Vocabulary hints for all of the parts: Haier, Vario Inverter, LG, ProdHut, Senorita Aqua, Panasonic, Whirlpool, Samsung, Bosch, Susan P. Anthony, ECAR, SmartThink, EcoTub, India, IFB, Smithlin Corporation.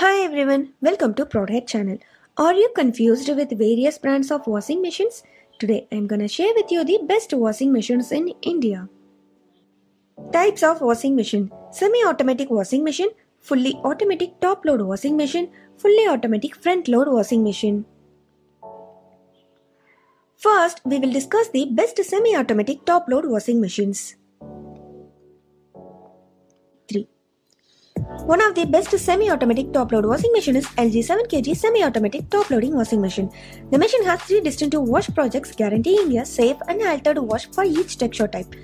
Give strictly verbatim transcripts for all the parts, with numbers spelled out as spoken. Hi everyone, welcome to ProdHut channel. Are you confused with various brands of washing machines? Today I am gonna share with you the best washing machines in India. Types of washing machine: semi-automatic washing machine, fully automatic top load washing machine, fully automatic front load washing machine. First, we will discuss the best semi-automatic top load washing machines. One of the best semi-automatic top-load washing machine is L G seven kilogram semi-automatic top-loading washing machine. The machine has three distinctive wash projects guaranteeing a safe and altered wash for each texture type.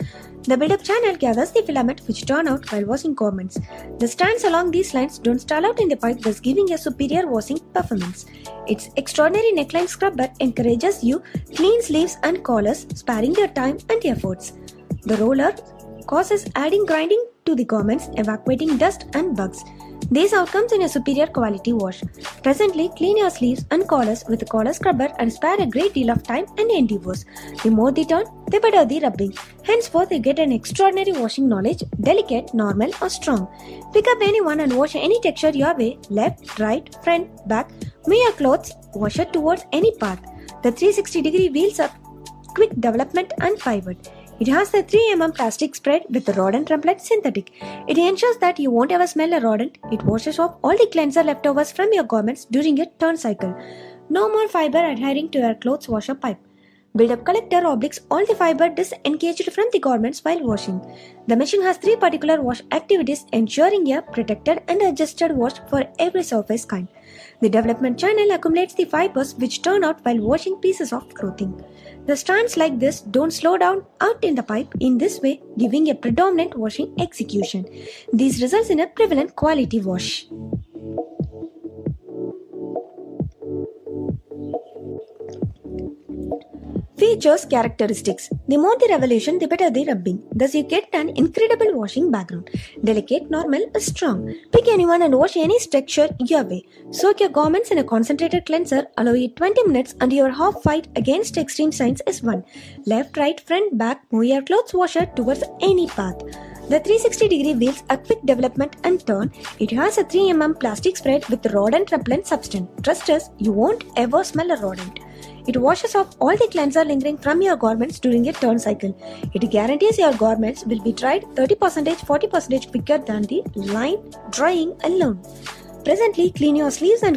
The build-up channel gathers the filament which turn out while washing garments. The strands along these lines don't stall out in the pipe, thus giving a superior washing performance. Its extraordinary neckline scrubber encourages you clean sleeves and collars, sparing your time and efforts. The roller causes adding grinding to the garments, evacuating dust and bugs. These outcomes in a superior quality wash. Presently, clean your sleeves and collars with a collar scrubber and spare a great deal of time and endeavors. The more the turn, the better the rubbing. Henceforth, you get an extraordinary washing knowledge, delicate, normal or strong. Pick up anyone and wash any texture your way, left, right, front, back. Move your clothes, wash it towards any path. The three hundred sixty degree wheels are quick development and pivot. It has a three millimeter plastic spread with rodent repellent synthetic. It ensures that you won't ever smell a rodent. It washes off all the cleanser leftovers from your garments during your turn cycle. No more fiber adhering to your clothes washer pipe. Build-up collector obliques all the fiber disengaged from the garments while washing. The machine has three particular wash activities, ensuring a protected and adjusted wash for every surface kind. The development channel accumulates the fibers which turn out while washing pieces of clothing. The strands like this don't slow down out in the pipe, in this way giving a predominant washing execution. This results in a prevalent quality wash. Features, characteristics. The more the revolution, the better the rubbing. Thus you get an incredible washing background. Delicate, normal, strong. Pick anyone and wash any texture your way. Soak your garments in a concentrated cleanser. Allow it twenty minutes and your half fight against extreme signs is won. Left, right, front, back. Move your clothes washer towards any path. The three hundred sixty degree wheels are quick development and turn. It has a three millimeter plastic spread with rodent repellent substance. Trust us, you won't ever smell a rodent. It washes off all the cleanser lingering from your garments during your turn cycle. It guarantees your garments will be dried thirty percent, forty percent quicker than the line drying alone. Presently, clean your sleeves and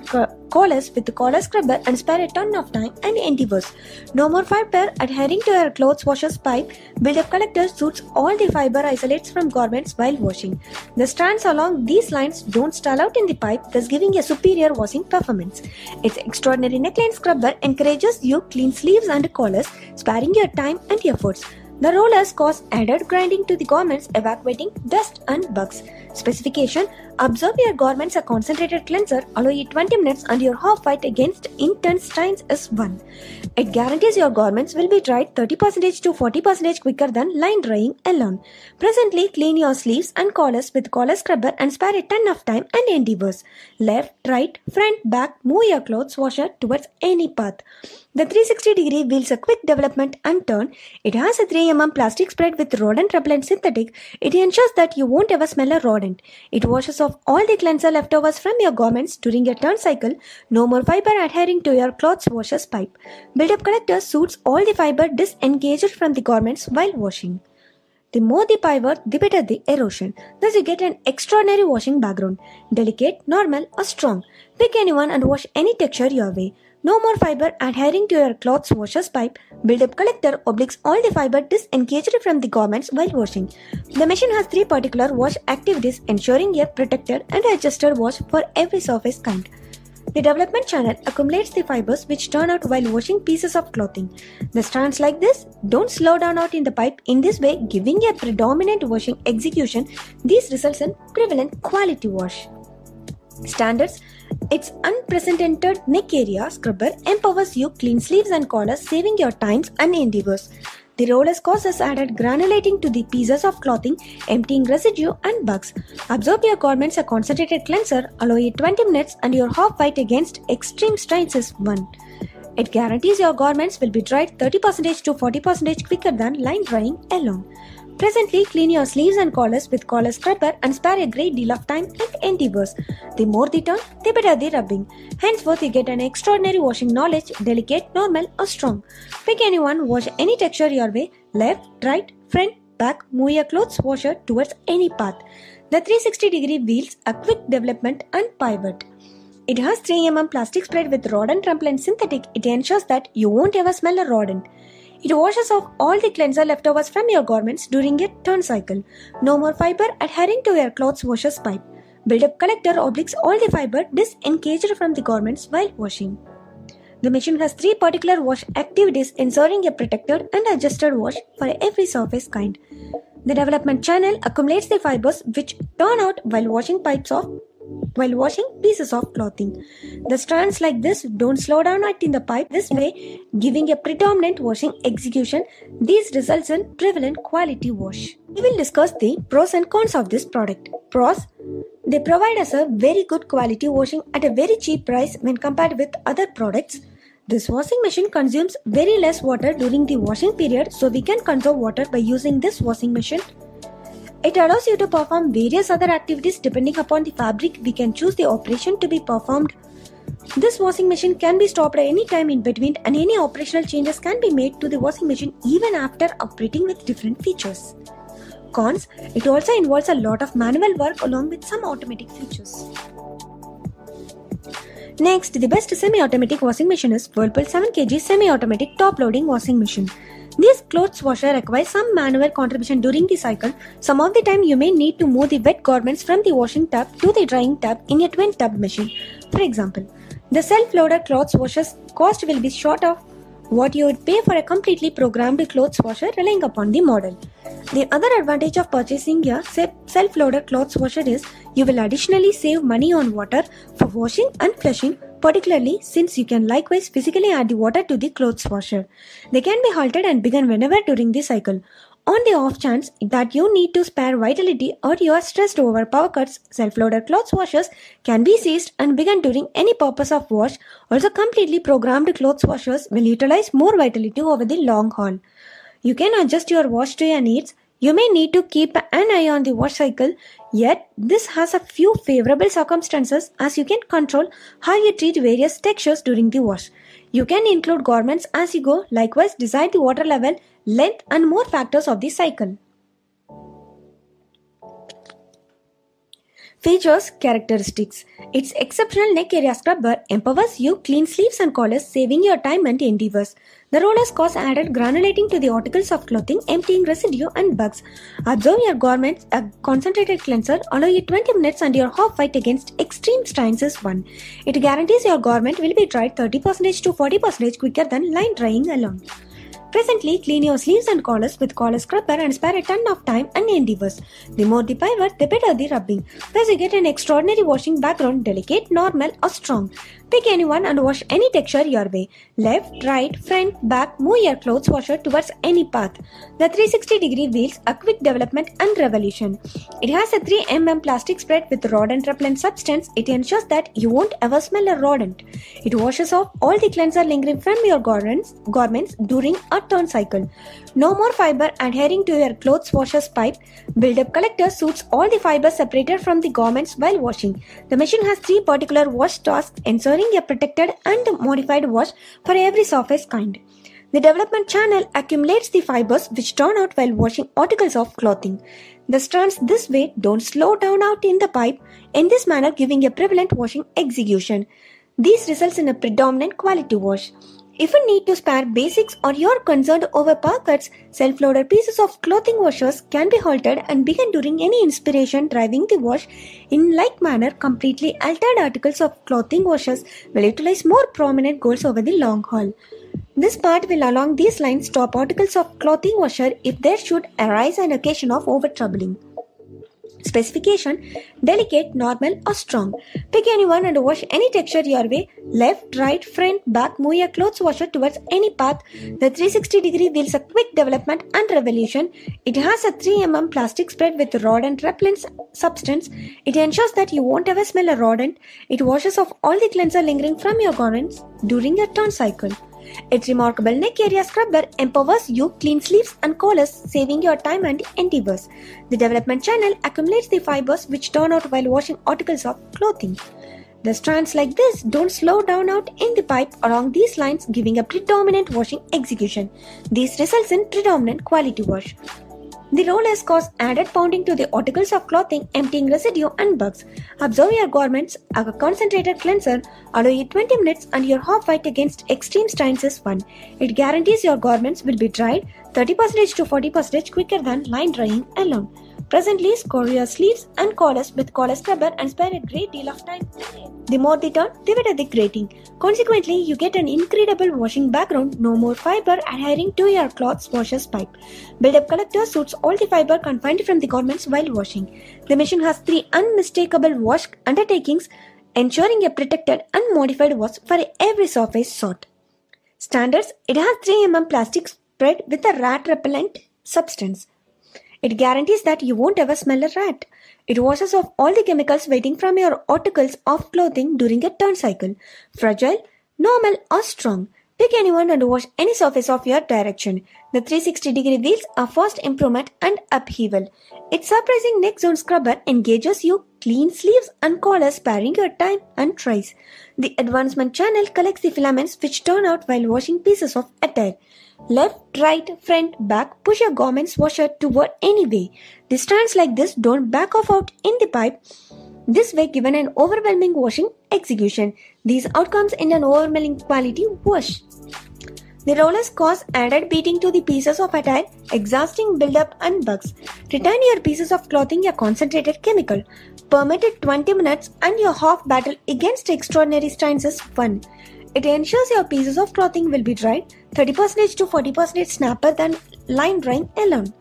collars with the collar scrubber and spare a ton of time and endeavors. No more fiber adhering to your clothes washer's pipe. Build-up collector suits all the fiber isolates from garments while washing. The strands along these lines don't stall out in the pipe, thus giving a superior washing performance. Its extraordinary neckline scrubber encourages you clean sleeves and collars, sparing your time and efforts. The rollers cause added grinding to the garments, evacuating dust and bugs. Specification: absorb your garments a concentrated cleanser, allow it twenty minutes and your half fight against intense stains is won. It guarantees your garments will be dried thirty percent to forty percent quicker than line drying alone. Presently, clean your sleeves and collars with collar scrubber and spare a ton of time and endeavors. Left, right, front, back, move your clothes washer towards any path. The three hundred sixty degree wheels a quick development and turn. It has a three millimeter plastic spread with rodent repellent synthetic. It ensures that you won't ever smell a rodent. It washes off all the cleanser leftovers from your garments during your turn cycle. No more fiber adhering to your clothes washer's pipe. Build-up collector suits all the fiber disengaged from the garments while washing. The more the pivot, the better the erosion. Thus you get an extraordinary washing background. Delicate, normal or strong. Pick anyone and wash any texture your way. No more fiber adhering to your clothes washer's pipe. Build-up collector obliques all the fiber disengaged from the garments while washing. The machine has three particular wash activities, ensuring a protected and adjusted wash for every surface kind. The development channel accumulates the fibers which turn out while washing pieces of clothing. The strands like this don't slow down out in the pipe, in this way giving a predominant washing execution. These results in prevalent quality wash. Standards: its unprecedented neck area scrubber empowers you clean sleeves and collars, saving your times and endeavors. The rollers causes added granulating to the pieces of clothing, emptying residue and bugs. Absorb your garments a concentrated cleanser, allow it twenty minutes and your half fight against extreme stains is won. It guarantees your garments will be dried thirty percent to forty percent quicker than line drying alone. Presently, clean your sleeves and collars with collar scrubber and spare a great deal of time and endeavours. The more the turn, the better the rubbing. Henceforth, you get an extraordinary washing knowledge, delicate, normal or strong. Pick anyone, wash any texture your way, left, right, front, back, move your clothes washer towards any path. The three hundred sixty degree wheels a quick development and pivot. It has three millimeter plastic spread with rodent repellent synthetic. It ensures that you won't ever smell a rodent. It washes off all the cleanser leftovers from your garments during your turn cycle. No more fiber adhering to your clothes washer's pipe. Build-up collector obliques all the fiber disengaged from the garments while washing. The machine has three particular wash activities, ensuring a protected and adjusted wash for every surface kind. The development channel accumulates the fibers which turn out while washing pipes off. While washing pieces of clothing, the strands like this don't slow down in the pipe, this way giving a predominant washing execution. These results in prevalent quality wash. We will discuss the pros and cons of this product. Pros: they provide us a very good quality washing at a very cheap price when compared with other products. This washing machine consumes very less water during the washing period, so we can conserve water by using this washing machine. It allows you to perform various other activities depending upon the fabric. We can choose the operation to be performed. This washing machine can be stopped at any time in between, and any operational changes can be made to the washing machine even after operating with different features. Cons: it also involves a lot of manual work along with some automatic features. Next, the best semi-automatic washing machine is Whirlpool seven kilogram semi-automatic top-loading washing machine. This clothes washer requires some manual contribution during the cycle. Some of the time you may need to move the wet garments from the washing tub to the drying tub in a twin tub machine. For example, the self-loader clothes washer's cost will be short of what you would pay for a completely programmed clothes washer relying upon the model. The other advantage of purchasing a self-loader clothes washer is you will additionally save money on water for washing and flushing, particularly since you can likewise physically add the water to the clothes washer. They can be halted and begun whenever during the cycle. On the off chance that you need to spare vitality or you are stressed over power cuts, self-loader clothes washers can be ceased and begun during any purpose of wash. Also, completely programmed clothes washers will utilize more vitality over the long haul. You can adjust your wash to your needs. You may need to keep an eye on the wash cycle, yet this has a few favorable circumstances as you can control how you treat various textures during the wash. You can include garments as you go, likewise decide the water level, length and more factors of the cycle. Features, characteristics. Its exceptional neck area scrubber empowers you clean sleeves and collars, saving your time and endeavors. The rollers cause added granulating to the articles of clothing, emptying residue and bugs. Absorb your garments, a concentrated cleanser, allow you twenty minutes and your half fight against extreme strains is won. It guarantees your garment will be dried thirty percent to forty percent quicker than line drying alone. Presently, clean your sleeves and collars with collar scrubber and spare a ton of time and endeavors. The more the pivot, the better the rubbing. Thus, you get an extraordinary washing background, delicate, normal or strong. Pick anyone and wash any texture your way. Left, right, front, back, move your clothes washer towards any path. The three hundred sixty degree wheels a quick development and revolution. It has a three millimeter plastic spread with rodent repellent substance. It ensures that you won't ever smell a rodent. It washes off all the cleanser lingering from your garments, garments during a turn cycle. No more fiber adhering to your clothes washer's pipe. Build-up collector suits all the fiber separated from the garments while washing. The machine has three particular wash tasks, ensuring a protected and modified wash for every surface kind. The development channel accumulates the fibers which turn out while washing articles of clothing. The strands this way don't slow down out in the pipe, in this manner giving a prevalent washing execution. These results in a predominant quality wash. If you need to spare basics or you are concerned over power cuts, self-loader pieces of clothing washers can be halted and begin during any inspiration driving the wash. In like manner, completely altered articles of clothing washers will utilize more prominent goals over the long haul. This part will along these lines stop articles of clothing washer if there should arise an occasion of over-troubling. Specification: delicate, normal or strong. Pick anyone and wash any texture your way. Left, right, front, back, move your clothes washer towards any path. The three hundred sixty degree wheels a quick development and revolution. It has a three millimeter plastic spread with rodent repellent substance. It ensures that you won't ever smell a rodent. It washes off all the cleanser lingering from your garments during your turn cycle. Its remarkable neck area scrubber empowers you clean sleeves and collars, saving your time and endeavors. The development channel accumulates the fibers which turn out while washing articles of clothing. The strands like this don't slow down out in the pipe along these lines, giving a predominant washing execution. This results in predominant quality wash. The rollers cause added pounding to the articles of clothing, emptying residue and bugs. Absorb your garments, a concentrated cleanser, allow you twenty minutes and your half fight against extreme stains is won. It guarantees your garments will be dried thirty percent to forty percent quicker than line drying alone. Presently, score your sleeves and collars with collar scrubber and spare a great deal of time. The more they turn, the better the grating. Consequently, you get an incredible washing background, no more fiber adhering to your cloth's washer's pipe. Build-up collector suits all the fiber confined from the garments while washing. The machine has three unmistakable wash undertakings, ensuring a protected and modified wash for every surface sort. Standards, it has three millimeter plastic spread with a rat-repellent substance. It guarantees that you won't ever smell a rat. It washes off all the chemicals waiting from your articles of clothing during a turn cycle. Fragile, normal or strong. Pick anyone and wash any surface of your direction. The three hundred sixty degree wheels are first improvement and upheaval. Its surprising neck zone scrubber engages you clean sleeves and collars, sparing your time and tries. The advancement channel collects the filaments which turn out while washing pieces of attire. Left, right, front, back, push your garments washer toward any way. The strands like this don't back off out in the pipe. This way given an overwhelming washing execution. These outcomes in an overwhelming quality wash. The rollers cause added beating to the pieces of attire, exhausting buildup and bugs. Return your pieces of clothing a concentrated chemical. Permitted twenty minutes and your half battle against extraordinary stains is won. It ensures your pieces of clothing will be dried thirty percent to forty percent snapper than line drying alone.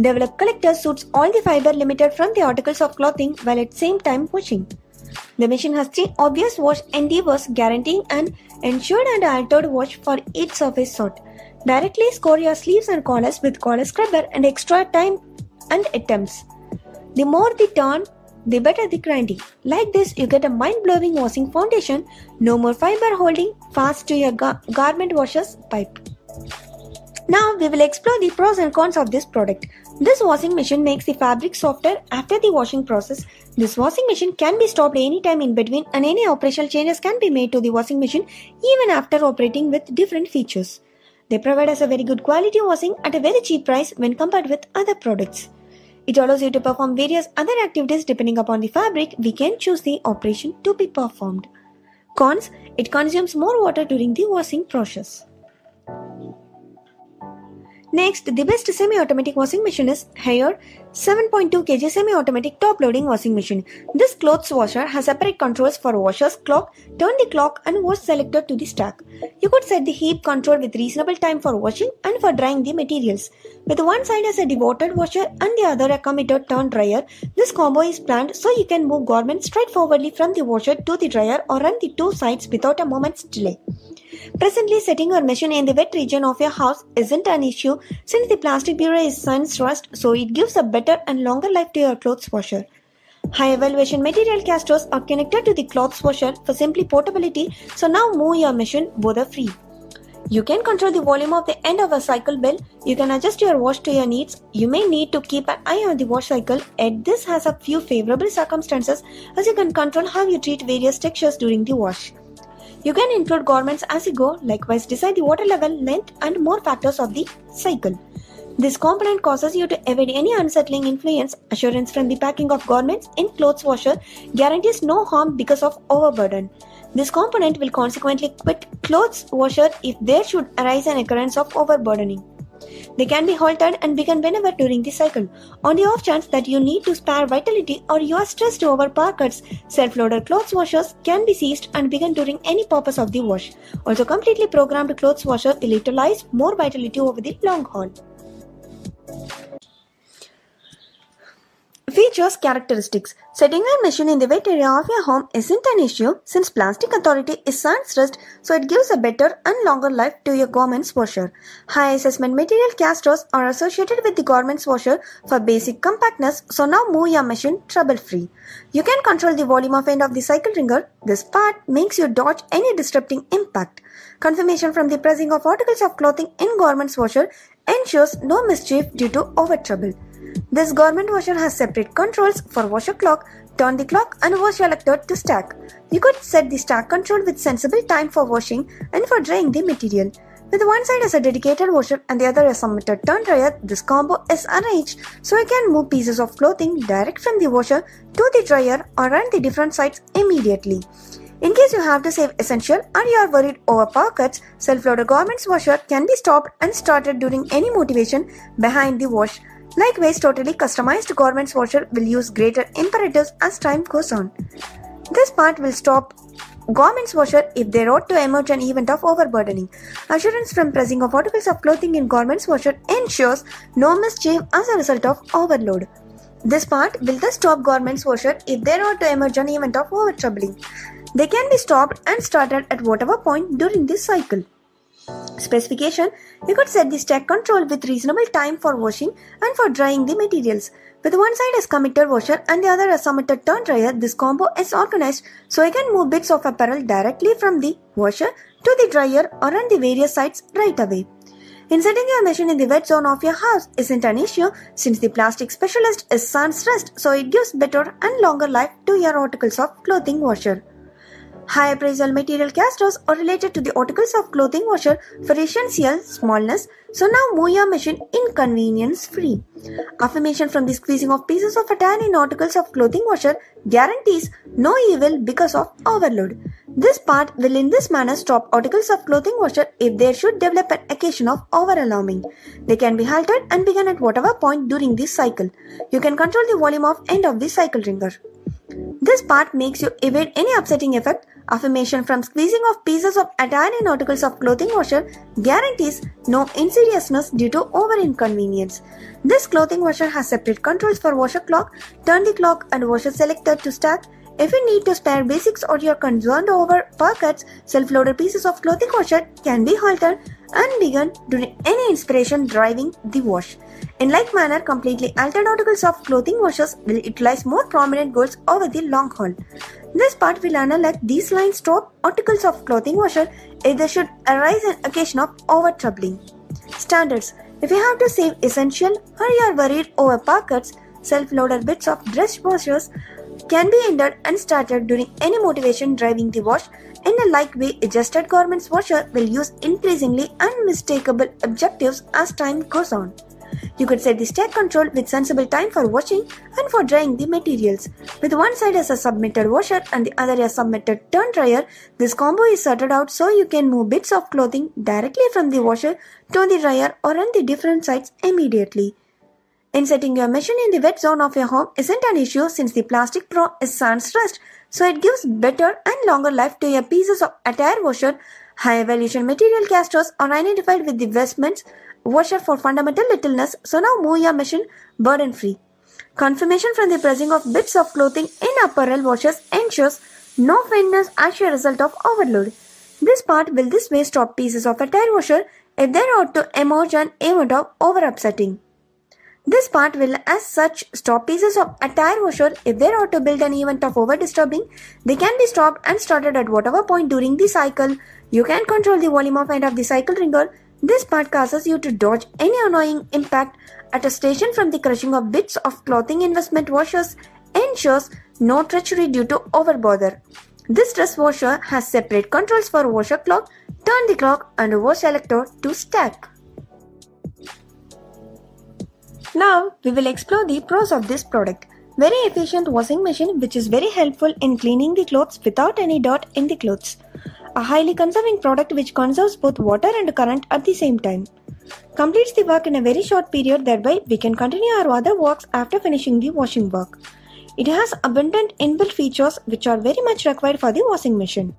Developed collector suits all the fiber limited from the articles of clothing while at same time washing. The machine has three obvious wash endeavors, guaranteeing an ensured and altered wash for each surface sort. Directly score your sleeves and collars with collar scrubber and extra time and attempts. The more they turn, the better the grinding. Like this, you get a mind-blowing washing foundation, no more fiber holding fast to your gar- garment washer's pipe. Now, we will explore the pros and cons of this product. This washing machine makes the fabric softer after the washing process. This washing machine can be stopped any time in between and any operational changes can be made to the washing machine even after operating with different features. They provide us a very good quality washing at a very cheap price when compared with other products. It allows you to perform various other activities depending upon the fabric. We can choose the operation to be performed. Cons, it consumes more water during the washing process. Next, the best semi-automatic washing machine is Haier seven point two kilogram semi-automatic top-loading washing machine. This clothes washer has separate controls for washer's clock, turn the clock and wash selector to the stack. You could set the heap control with reasonable time for washing and for drying the materials. With one side as a dewatered washer and the other a committed turn dryer, this combo is planned so you can move garments straightforwardly from the washer to the dryer or run the two sides without a moment's delay. Presently, setting your machine in the wet region of your house isn't an issue since the plastic bureau is sun rust, so it gives a better and longer life to your clothes washer. High evaluation material casters are connected to the clothes washer for simply portability, so now move your machine bother free. You can control the volume of the end of a cycle bell. You can adjust your wash to your needs. You may need to keep an eye on the wash cycle, and this has a few favorable circumstances as you can control how you treat various textures during the wash. You can include garments as you go, likewise decide the water level, length and more factors of the cycle. This component causes you to evade any unsettling influence. Assurance from the packing of garments in clothes washer guarantees no harm because of overburden. This component will consequently quit clothes washer if there should arise an occurrence of overburdening. They can be halted and begun whenever during the cycle. On the off chance that you need to spare vitality or you are stressed over power cuts, self-loader clothes washers can be seized and begun during any purpose of the wash. Also, completely programmed clothes washer will utilize more vitality over the long haul. Features characteristics. Setting a machine in the wet area of your home isn't an issue since plastic authority is sand-stressed, so it gives a better and longer life to your garment's washer. High assessment material casters are associated with the garment's washer for basic compactness, so now move your machine trouble-free. You can control the volume of end of the cycle ringer. This part makes you dodge any disrupting impact. Confirmation from the pressing of articles of clothing in garment's washer ensures no mischief due to over-trouble. This garment washer has separate controls for washer clock, turn the clock and wash elector to stack. You could set the stack control with sensible time for washing and for drying the material. With one side as a dedicated washer and the other as a meter turn dryer, this combo is arranged so you can move pieces of clothing direct from the washer to the dryer or run the different sides immediately. In case you have to save essential or you are worried over power cuts, self-loader garments washer can be stopped and started during any motivation behind the wash. Likewise, totally customized garments washer will use greater imperatives as time goes on. This part will stop garments washer if they ought to emerge an event of overburdening. Assurance from pressing of articles of clothing in garments washer ensures no mischief as a result of overload. This part will thus stop garments washer if they ought to emerge an event of overtroubling. They can be stopped and started at whatever point during this cycle. Specification. You could set the stack control with reasonable time for washing and for drying the materials. With one side as committer washer and the other as committer turn dryer, this combo is organized so you can move bits of apparel directly from the washer to the dryer or on the various sides right away. Inserting your machine in the wet zone of your house isn't an issue since the plastic specialist is sun stressed, so it gives better and longer life to your articles of clothing washer. High appraisal material casters are related to the articles of clothing washer for essential smallness, so now move your machine inconvenience free. Affirmation from the squeezing of pieces of attire in articles of clothing washer guarantees no evil because of overload. This part will in this manner stop articles of clothing washer if they should develop an occasion of over-alarming. They can be halted and begin at whatever point during this cycle. You can control the volume of end of the cycle ringer. This part makes you evade any upsetting effect. Affirmation from squeezing of pieces of attire in articles of clothing washer guarantees no insidiousness due to over inconvenience. This clothing washer has separate controls for washer clock, turn the clock and washer selector to stack. If you need to spare basics or you are concerned over power cuts, self-loader pieces of clothing washer can be halted and begun during any inspiration driving the wash. In like manner, completely altered articles of clothing washers will utilize more prominent goals over the long haul. This part will analyze these lines stop articles of clothing washer if there should arise an occasion of over-troubling. Standards. If you have to save essential or you are worried over power cuts, self-loader bits of dress washers can be ended and started during any motivation driving the wash. In a like way, adjusted garments washer will use increasingly unmistakable objectives as time goes on. You could set the stack control with sensible time for washing and for drying the materials. With one side as a submitted washer and the other as a submitted turn dryer, this combo is sorted out so you can move bits of clothing directly from the washer to the dryer or on the different sides immediately. Inserting your machine in the wet zone of your home isn't an issue since the plastic pro is sun stressed, so it gives better and longer life to your pieces of attire washer. High evolution material casters are identified with the vestments washer for fundamental littleness, so now move your machine burden free. Confirmation from the pressing of bits of clothing in apparel washers ensures no faintness as a result of overload. This part will this way stop pieces of attire washer if there ought to emerge an event of over upsetting. This part will as such stop pieces of attire washer if they ought to build an event of over disturbing. They can be stopped and started at whatever point during the cycle. You can control the volume of end of the cycle ringer. This part causes you to dodge any annoying impact at a station from the crushing of bits of clothing investment washers ensures no treachery due to overbother. This dress washer has separate controls for washer clock, turn the clock and wash selector to stack. Now, we will explore the pros of this product. Very efficient washing machine which is very helpful in cleaning the clothes without any dirt in the clothes. A highly conserving product which conserves both water and current at the same time. Completes the work in a very short period, thereby we can continue our other works after finishing the washing work. It has abundant inbuilt features which are very much required for the washing machine.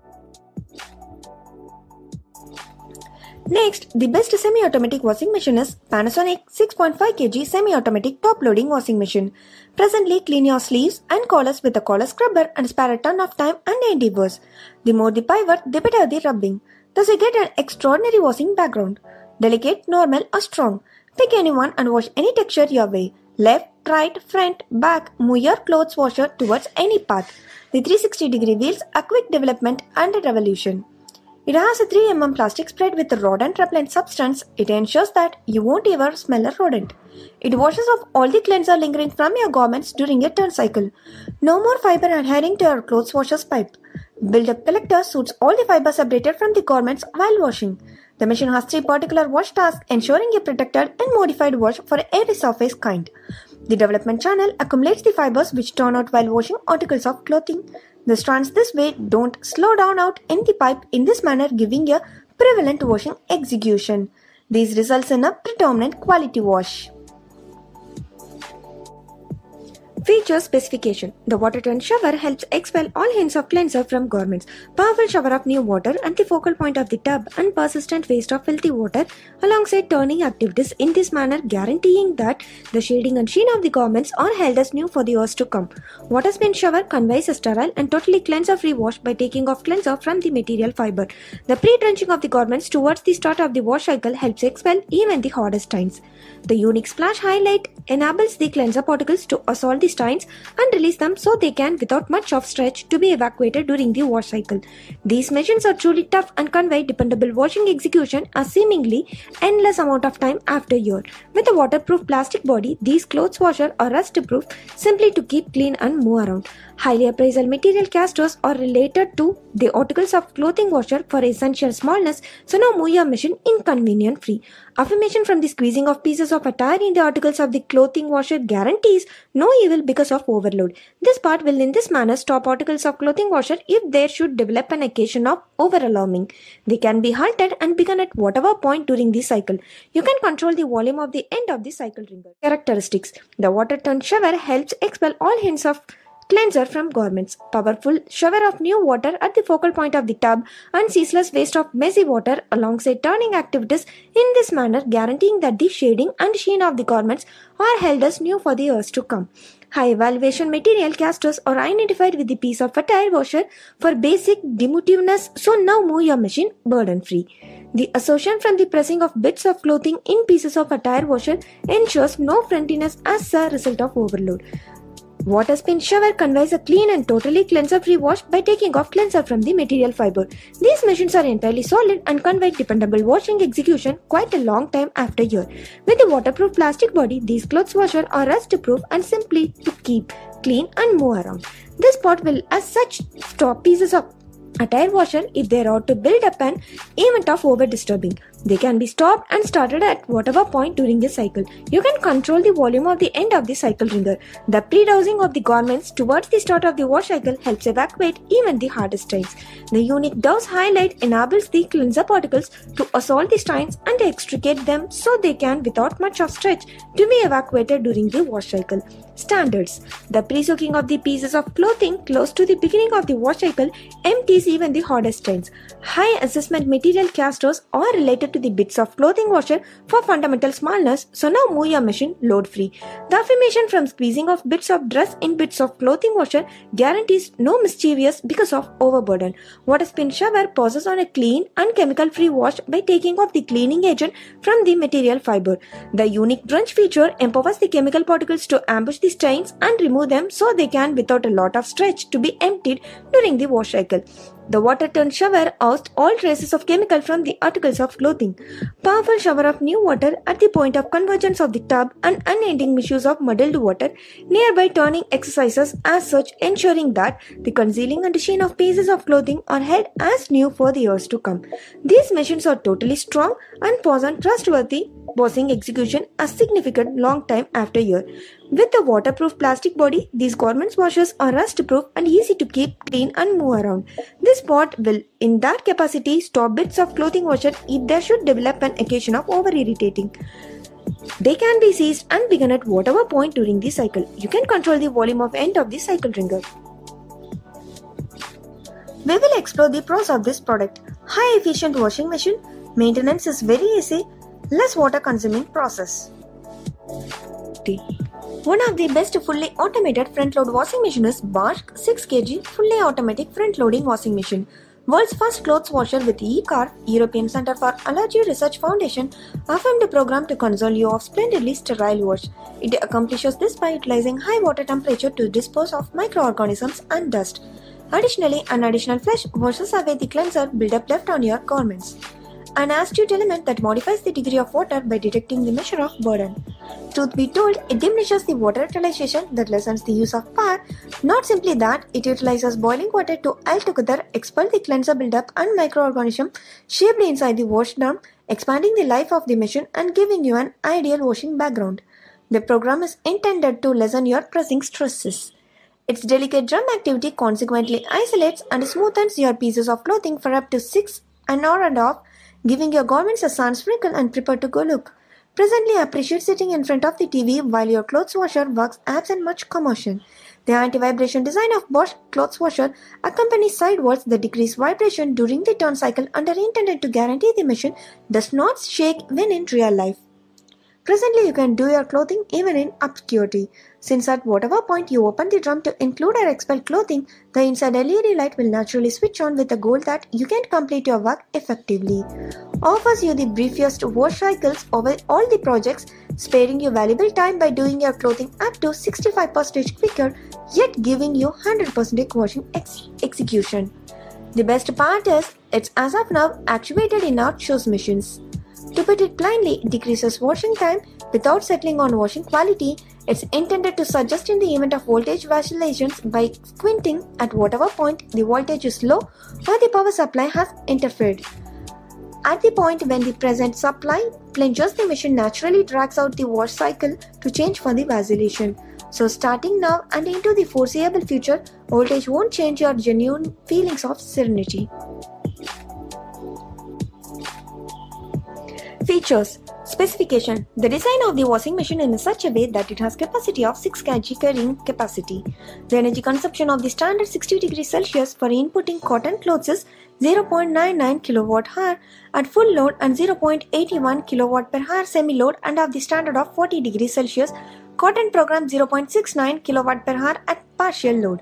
Next, the best semi-automatic washing machine is Panasonic six point five kilogram semi-automatic top-loading washing machine. Presently, clean your sleeves and collars with a collar scrubber and spare a ton of time and endeavors. The more the pivot, the better the rubbing. Thus you get an extraordinary washing background. Delicate, normal or strong. Pick anyone and wash any texture your way. Left, right, front, back, move your clothes washer towards any path. The three hundred sixty degree wheels are quick development and a revolution. It has a three millimeter plastic spread with a rodent repellent substance. It ensures that you won't ever smell a rodent. It washes off all the cleanser lingering from your garments during your turn cycle. No more fiber adhering to your clothes washer's pipe. Build-up collector suits all the fiber separated from the garments while washing. The machine has three particular wash tasks, ensuring a protected and modified wash for every surface kind. The development channel accumulates the fibers which turn out while washing articles of clothing. The strands this way don't slow down out in the pipe in this manner, giving a prevalent washing execution. This results in a predominant quality wash. Feature specification. The water-turned shower helps expel all hints of cleanser from garments. Powerful shower of new water at the focal point of the tub and persistent waste of filthy water alongside turning activities in this manner, guaranteeing that the shading and sheen of the garments are held as new for the years to come. Water spin shower conveys a sterile and totally cleanser-free wash by taking off cleanser from the material fiber. The pre-drenching of the garments towards the start of the wash cycle helps expel even the hardest stains. The unique splash highlight enables the cleanser particles to assault the stains and release them so they can, without much of stretch, to be evacuated during the wash cycle. These machines are truly tough and convey dependable washing execution a seemingly endless amount of time after year. With a waterproof plastic body, these clothes washers are rust-proof simply to keep clean and move around. Highly appraisal material casters are related to the articles of clothing washer for essential smallness, so no move your machine inconvenient free. Affirmation from the squeezing of pieces of attire in the articles of the clothing washer guarantees no evil because of overload. This part will in this manner stop articles of clothing washer if there should develop an occasion of over-alarming. They can be halted and begun at whatever point during the cycle. You can control the volume of the end of the cycle ringer. Characteristics. The water-turned shower helps expel all hints of cleanser from garments. Powerful shower of new water at the focal point of the tub and ceaseless waste of messy water alongside turning activities in this manner, guaranteeing that the shading and sheen of the garments are held as new for the years to come. High evaluation material casters are identified with the piece of attire washer for basic demutiveness, so now move your machine burden free. The assertion from the pressing of bits of clothing in pieces of attire washer ensures no frontiness as a result of overload. Water spin shower conveys a clean and totally cleanser-free wash by taking off cleanser from the material fiber. These machines are entirely solid and convey dependable washing execution quite a long time after year. With a waterproof plastic body, these clothes washers are rust-proof and simply to keep clean and move around. This pot will as such stop pieces of attire washer if they are to build up an event of over-disturbing. They can be stopped and started at whatever point during the cycle. You can control the volume of the end of the cycle ringer. The pre-dousing of the garments towards the start of the wash cycle helps evacuate even the hardest stains. The unique douse highlight enables the cleanser particles to assault the stains and extricate them so they can, without much of stretch, to be evacuated during the wash cycle. Standards. The pre-soaking of the pieces of clothing close to the beginning of the wash cycle empties even the hardest stains. High assessment material casters are related to the bits of clothing washer for fundamental smallness, so now move your machine load free. The affirmation from squeezing of bits of dress in bits of clothing washer guarantees no mischievous because of overburden. Water spin shower passes on a clean and chemical free wash by taking off the cleaning agent from the material fiber. The unique drench feature empowers the chemical particles to ambush the stains and remove them so they can, without a lot of stretch, to be emptied during the wash cycle. The water-turned shower ousted all traces of chemical from the articles of clothing. Powerful shower of new water at the point of convergence of the tub and unending misuse of muddled water, nearby turning exercises as such, ensuring that the concealing and sheen of pieces of clothing are held as new for the years to come. These machines are totally strong and pose on trustworthy washing execution a significant long time after year. With a waterproof plastic body, these garments washers are rust-proof and easy to keep clean and move around. This pot will, in that capacity, stop bits of clothing washer if there should develop an occasion of over-irritating. They can be seized and begun at whatever point during the cycle. You can control the volume of end of the cycle ringer. We will explore the pros of this product. High efficient washing machine. Maintenance is very easy, less water consuming process. One of the best fully automated front load washing machine is Bosch six kilogram fully automatic front loading washing machine. World's first clothes washer with E C A R, European Center for Allergy Research Foundation, affirmed a program to console you of splendidly sterile wash. It accomplishes this by utilizing high water temperature to dispose of microorganisms and dust. Additionally, an additional flush washes away the cleanser buildup left on your garments. An astute element that modifies the degree of water by detecting the measure of burden. Truth be told, it diminishes the water utilization that lessens the use of power. Not simply that, it utilizes boiling water to altogether expel the cleanser buildup and microorganism shaped inside the wash drum, expanding the life of the machine and giving you an ideal washing background. The program is intended to lessen your pressing stresses. Its delicate drum activity consequently isolates and smoothens your pieces of clothing for up to six an hour and off, giving your garments a sun sprinkle and prepare to go look. Presently, appreciate sitting in front of the T V while your clothes washer works absent much commotion. The anti-vibration design of Bosch clothes washer accompanies side walls that decrease vibration during the turn cycle and are intended to guarantee the machine does not shake when in real life. Presently, you can do your clothing even in obscurity, since at whatever point you open the drum to include or expel clothing, the inside L E D light will naturally switch on with the goal that you can complete your work effectively. Offers you the briefest wash cycles over all the projects, sparing you valuable time by doing your clothing up to sixty-five percent quicker, yet giving you one hundred percent washing ex execution. The best part is, it's as of now activated in our shoes machines. To put it plainly, it decreases washing time without settling on washing quality. It's intended to suggest in the event of voltage vacillations by squinting at whatever point the voltage is low or the power supply has interfered. At the point when the present supply plunges, the machine naturally drags out the wash cycle to change for the vacillation. So starting now and into the foreseeable future, voltage won't change your genuine feelings of serenity. Features. Specification. The design of the washing machine in such a way that it has capacity of six kilograms carrying capacity. The energy consumption of the standard sixty degrees Celsius for inputting cotton clothes is zero point nine nine kilowatt hour at full load and zero point eight one kilowatt per hour semi-load, and of the standard of forty degrees Celsius cotton program zero point six nine kilowatt per hour at partial load.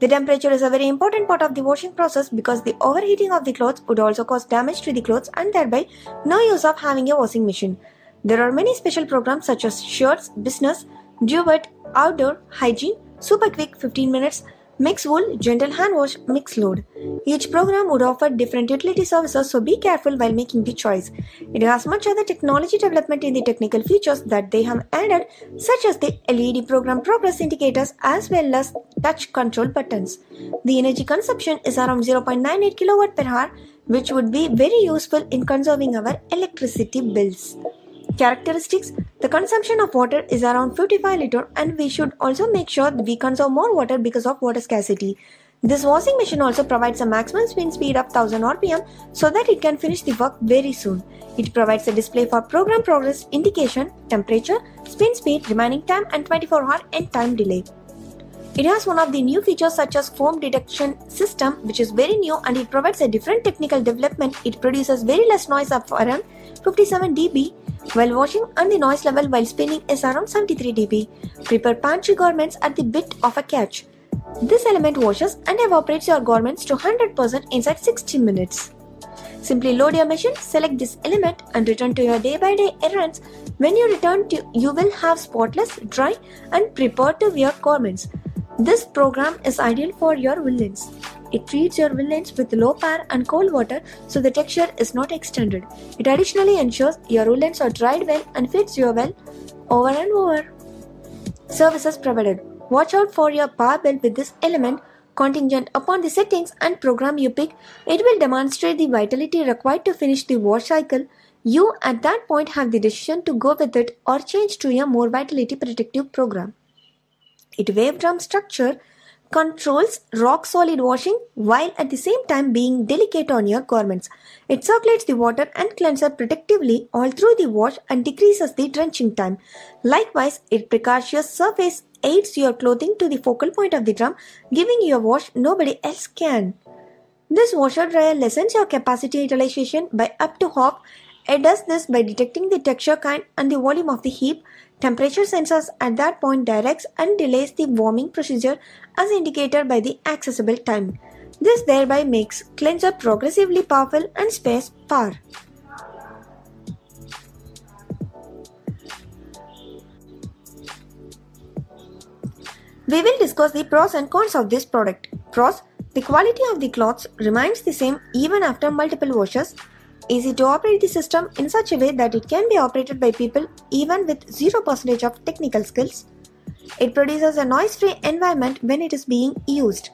The temperature is a very important part of the washing process because the overheating of the clothes would also cause damage to the clothes and thereby no use of having a washing machine. There are many special programs such as shirts, business, duvet, outdoor, hygiene, super quick fifteen minutes, mix wool, gentle hand wash, mix load. Each program would offer different utility services, so be careful while making the choice. It has much other technology development in the technical features that they have added, such as the L E D program progress indicators as well as touch control buttons. The energy consumption is around zero point nine eight kilowatt per hour, which would be very useful in conserving our electricity bills. Characteristics. The consumption of water is around fifty-five liters, and we should also make sure we conserve more water because of water scarcity. This washing machine also provides a maximum spin speed of one thousand R P M so that it can finish the work very soon. It provides a display for program progress, indication, temperature, spin speed, remaining time and twenty-four hour end time delay. It has one of the new features such as foam detection system, which is very new, and it provides a different technical development. It produces very less noise of around fifty-seven decibels while washing, and the noise level while spinning is around seventy-three decibels. Prepare pantry garments at the bit of a catch. This element washes and evaporates your garments to one hundred percent inside sixty minutes. Simply load your machine, select this element and return to your day-by-day errands. When you return, to, you will have spotless, dry and prepared to wear garments. This program is ideal for your woolens. It treats your woolens with low power and cold water, so the texture is not extended. It additionally ensures your woolens are dried well and fits you well over and over. Services provided. Watch out for your power bill with this element. Contingent upon the settings and program you pick, it will demonstrate the vitality required to finish the wash cycle. You at that point have the decision to go with it or change to a more vitality protective program. It wave drum structure controls rock solid washing while at the same time being delicate on your garments. It circulates the water and cleanser protectively all through the wash and decreases the drenching time. Likewise, its precarious surface aids your clothing to the focal point of the drum, giving your wash nobody else can. This washer dryer lessens your capacity utilization by up to half. It does this by detecting the texture, kind and the volume of the heap. Temperature sensors at that point directs and delays the warming procedure as indicated by the accessible time. This thereby makes cleanser progressively powerful and spares power. We will discuss the pros and cons of this product. Pros: the quality of the cloths remains the same even after multiple washes. Easy to operate the system in such a way that it can be operated by people even with zero percent of technical skills. It produces a noise-free environment when it is being used.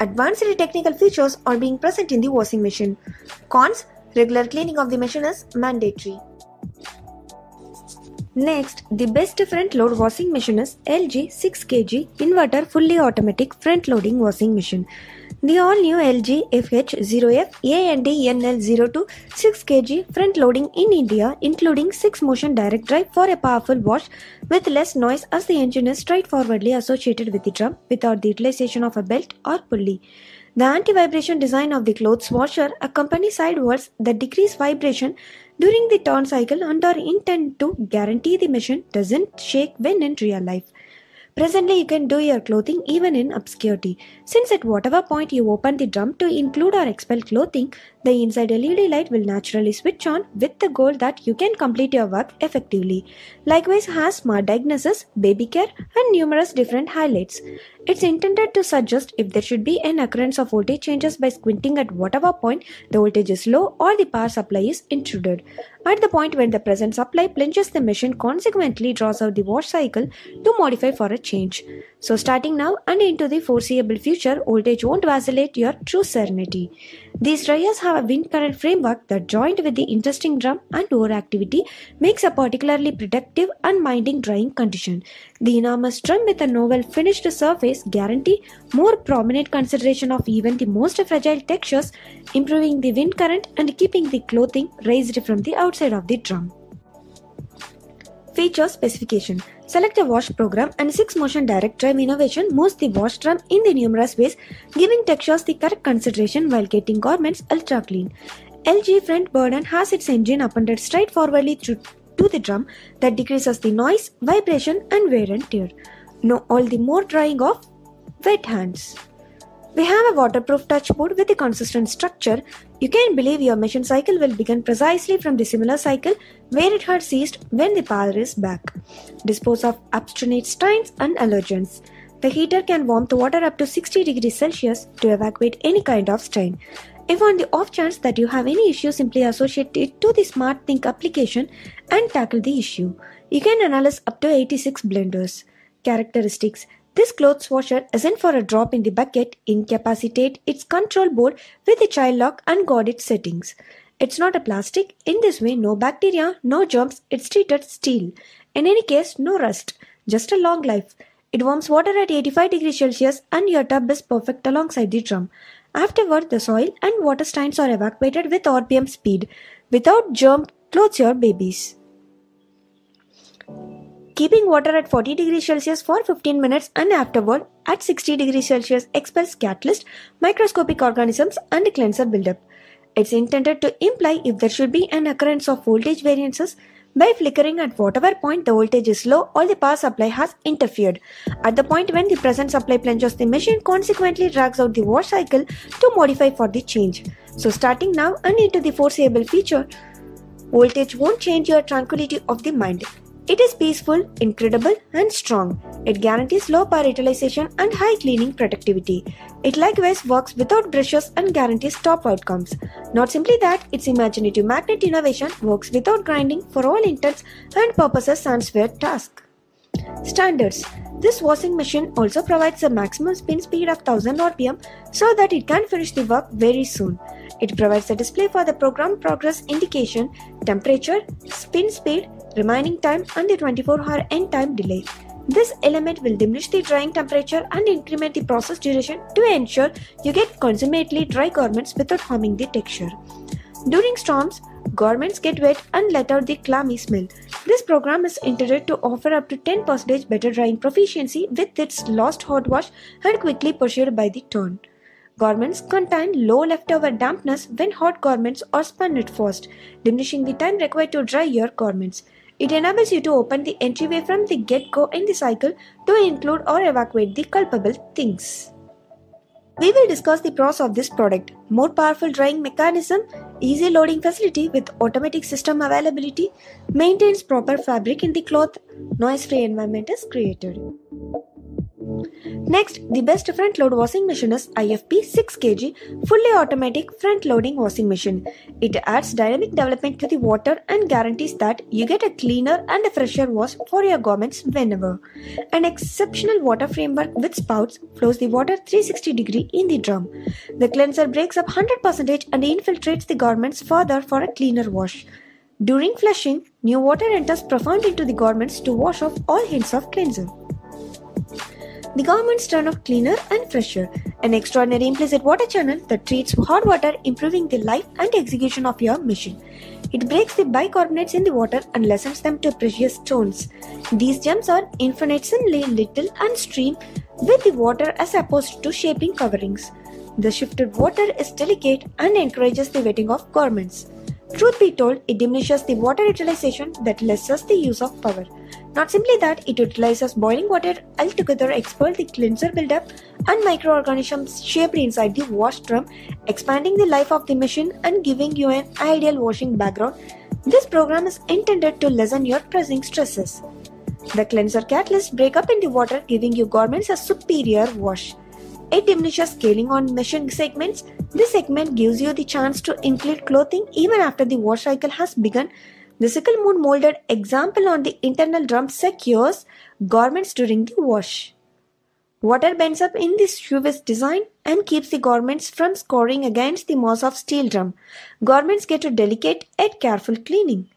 Advanced technical features are being present in the washing machine. Cons: regular cleaning of the machine is mandatory. Next, the best front load washing machine is L G six kilowatt inverter fully automatic front loading washing machine. The all new L G F H zero F A N D N L zero two six kilowatt front loading in India, including six motion direct drive for a powerful wash with less noise, as the engine is straightforwardly associated with the drum without the utilization of a belt or pulley. The anti-vibration design of the clothes washer accompanies sidewalls that decrease vibration during the turn cycle and are intended to guarantee the machine doesn't shake when in real life. Presently, you can do your clothing even in obscurity, since at whatever point you open the drum to include or expel clothing, the inside L E D light will naturally switch on with the goal that you can complete your work effectively. Likewise, has smart diagnosis, baby care and numerous different highlights. It's intended to suggest if there should be an occurrence of voltage changes by squinting at whatever point the voltage is low or the power supply is intruded. At the point when the present supply plunges, the machine consequently draws out the wash cycle to modify for a change. So starting now and into the foreseeable future, voltage won't vacillate your true serenity. These dryers have a wind current framework that, joined with the interesting drum and door activity, makes a particularly productive and minding drying condition. The enormous drum with a novel finished surface guarantee more prominent consideration of even the most fragile textures, improving the wind current and keeping the clothing raised from the outside of the drum. Feature specification: select a wash program and six motion direct drive innovation moves the wash drum in the numerous ways, giving textures the correct consideration while getting garments ultra clean. L G front burden has its engine appended straightforwardly to, to the drum that decreases the noise, vibration and wear and tear. No all the more drying of wet hands. We have a waterproof touchboard with a consistent structure. You can believe your machine cycle will begin precisely from the similar cycle where it had ceased when the power is back. Dispose of obstinate stains and allergens. The heater can warm the water up to sixty degrees Celsius to evacuate any kind of stain. If on the off chance that you have any issue, simply associate it to the SmartThink application and tackle the issue. You can analyze up to eighty-six blenders. Characteristics: this clothes washer isn't for a drop in the bucket. Incapacitate its control board with a child lock and guard its settings. It's not a plastic. In this way, no bacteria, no germs. It's treated steel. In any case, no rust. Just a long life. It warms water at eighty-five degrees Celsius and your tub is perfect alongside the drum. Afterward, the soil and water stains are evacuated with R P M speed. Without germ, clothes your babies. Keeping water at forty degrees Celsius for fifteen minutes and afterward at sixty degrees Celsius expels catalyst, microscopic organisms and cleanser buildup. It's intended to imply if there should be an occurrence of voltage variances by flickering at whatever point the voltage is low or the power supply has interfered. At the point when the present supply plunges, the machine consequently drags out the wash cycle to modify for the change. So starting now and into the foreseeable future, voltage won't change your tranquility of the mind. It is peaceful, incredible and strong. It guarantees low power utilization and high cleaning productivity. It likewise works without brushes and guarantees top outcomes. Not simply that, its imaginative magnet innovation works without grinding for all intents and purposes sans wear task. Standards: this washing machine also provides a maximum spin speed of one thousand R P M so that it can finish the work very soon. It provides a display for the program progress indication, temperature, spin speed, remaining time and the twenty-four hour end time delay. This element will diminish the drying temperature and increment the process duration to ensure you get consummately dry garments without harming the texture. During storms, garments get wet and let out the clammy smell. This program is intended to offer up to ten percent better drying proficiency with its last hot wash and quickly pursued by the turn. Garments contain low leftover dampness when hot garments are spun at first, diminishing the time required to dry your garments. It enables you to open the entryway from the get-go in the cycle to include or evacuate the culpable things. We will discuss the pros of this product: more powerful drying mechanism, easy loading facility with automatic system availability, maintains proper fabric in the cloth, noise-free environment is created. Next, the best front load washing machine is I F B six kilogram fully automatic front loading washing machine. It adds dynamic development to the water and guarantees that you get a cleaner and a fresher wash for your garments whenever. An exceptional water framework with spouts flows the water three hundred sixty degrees in the drum. The cleanser breaks up one hundred percent and infiltrates the garments further for a cleaner wash. During flushing, new water enters profoundly into the garments to wash off all hints of cleanser. The garments turn out cleaner and fresher, an extraordinary implicit water channel that treats hot water, improving the life and execution of your machine. It breaks the bicarbonates in the water and lessens them to precious stones. These gems are infinitesimally little and stream with the water as opposed to shaping coverings. The shifted water is delicate and encourages the wetting of garments. Truth be told, it diminishes the water utilization that lessens the use of power. Not simply that, it utilizes boiling water altogether, expels the cleanser buildup and microorganisms shaped inside the wash drum, expanding the life of the machine and giving you an ideal washing background. This program is intended to lessen your pressing stresses. The cleanser catalysts break up in the water, giving your garments a superior wash. It diminishes scaling on machine segments. This segment gives you the chance to include clothing even after the wash cycle has begun. The sickle moon molded example on the internal drum secures garments during the wash. Water bends up in the shoe's design and keeps the garments from scoring against the mass of steel drum. Garments get a delicate yet careful cleaning.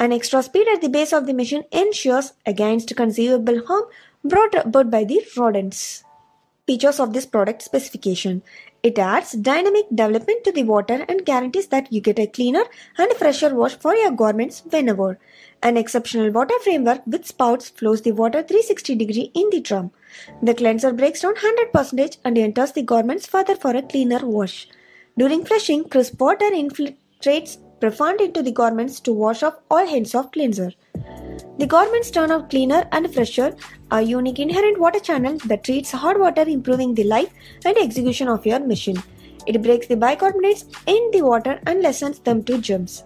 An extra speed at the base of the machine ensures against conceivable harm brought about by the rodents. Features of this product specification: it adds dynamic development to the water and guarantees that you get a cleaner and fresher wash for your garments whenever. An exceptional water framework with spouts flows the water three hundred sixty degrees in the drum. The cleanser breaks down one hundred percent and enters the garments further for a cleaner wash. During flushing, crisp water infiltrates profound into the garments to wash off all hints of cleanser. The garments turn out cleaner and fresher, a unique inherent water channel that treats hot water, improving the life and execution of your machine. It breaks the bicarbonates in the water and lessens them to gems.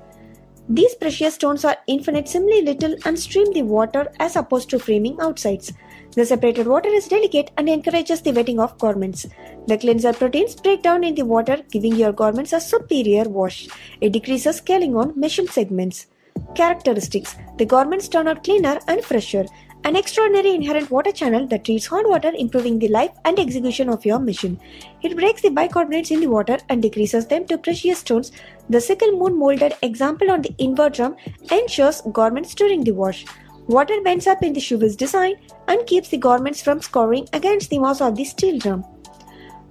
These precious stones are infinitesimally little and stream the water as opposed to framing outsides. The separated water is delicate and encourages the wetting of garments. The cleanser proteins break down in the water, giving your garments a superior wash. It decreases scaling on machine segments. Characteristics: the garments turn out cleaner and fresher, an extraordinary inherent water channel that treats hot water, improving the life and execution of your machine. It breaks the bicarbonates in the water and decreases them to precious stones. The sickle moon molded example on the inward drum ensures garments during the wash. Water bends up in the shoe's design and keeps the garments from scoring against the mass of the steel drum.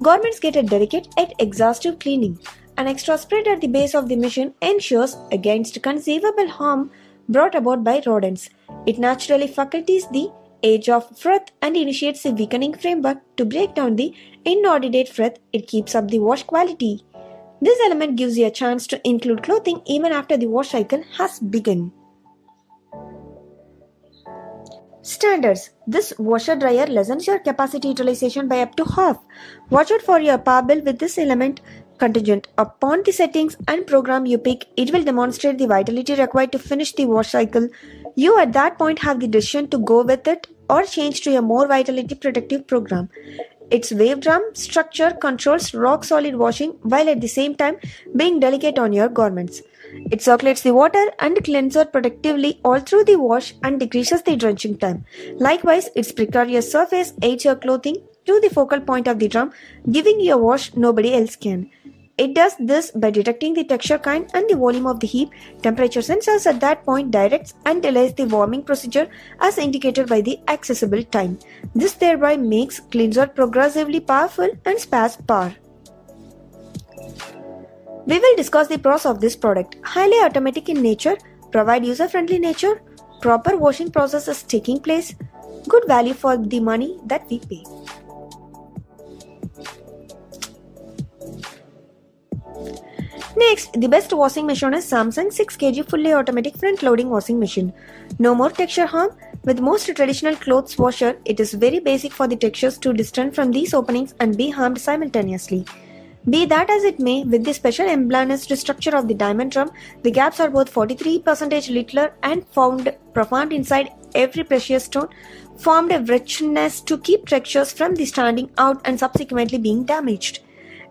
Garments get a delicate yet exhaustive cleaning. An extra spread at the base of the machine ensures against conceivable harm brought about by rodents. It naturally faculties the edge of froth and initiates a weakening framework to break down the inordinate froth. It keeps up the wash quality. This element gives you a chance to include clothing even after the wash cycle has begun. Standards: this washer-dryer lessens your capacity utilization by up to half. Watch out for your power bill with this element. Contingent upon the settings and program you pick, it will demonstrate the vitality required to finish the wash cycle. You at that point have the decision to go with it or change to a more vitality protective program. Its wave drum structure controls rock solid washing while at the same time being delicate on your garments. It circulates the water and cleanser protectively all through the wash and decreases the drenching time. Likewise, its precarious surface aids your clothing to the focal point of the drum, giving you a wash nobody else can. It does this by detecting the texture, kind and the volume of the heap. Temperature sensors at that point directs and delays the warming procedure as indicated by the accessible time. This thereby makes cleanser progressively powerful and spares power. We will discuss the pros of this product: highly automatic in nature, provide user-friendly nature, proper washing process is taking place, good value for the money that we pay. Next, the best washing machine is Samsung six kilogram fully automatic front loading washing machine. No more texture harm. With most traditional clothes washer, it is very basic for the textures to distance from these openings and be harmed simultaneously. Be that as it may, with the special embellished structure of the diamond drum, the gaps are both forty-three percent littler and found profound inside every precious stone, formed a richness to keep textures from the standing out and subsequently being damaged.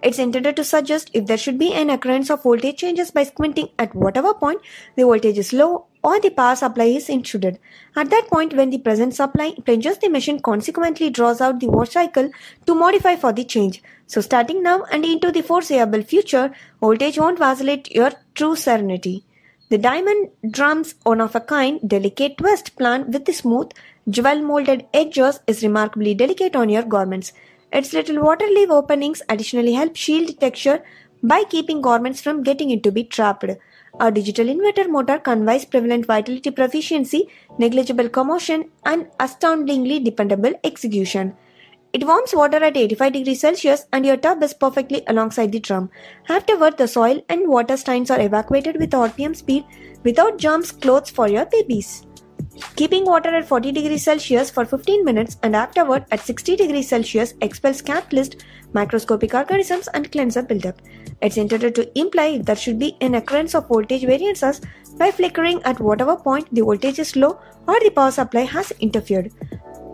It's intended to suggest if there should be an occurrence of voltage changes by squinting at whatever point the voltage is low or the power supply is intruded. At that point, when the present supply plunges, the machine consequently draws out the wash cycle to modify for the change. So starting now and into the foreseeable future, voltage won't vacillate your true serenity. The diamond drum's one-of-a-kind, delicate twist plant with the smooth, jewel-molded edges is remarkably delicate on your garments. Its little water leaf openings additionally help shield texture by keeping garments from getting into be trapped. Our digital inverter motor conveys prevalent vitality proficiency, negligible commotion, and astoundingly dependable execution. It warms water at eighty-five degrees Celsius and your tub is perfectly alongside the drum. Afterward, the soil and water stains are evacuated with R P M speed without germs, clothes for your babies. Keeping water at forty degrees Celsius for fifteen minutes and afterward at sixty degrees Celsius expels catalyst, microscopic organisms and cleanser buildup. It's intended to imply if there should be an occurrence of voltage variances by flickering at whatever point the voltage is low or the power supply has interfered.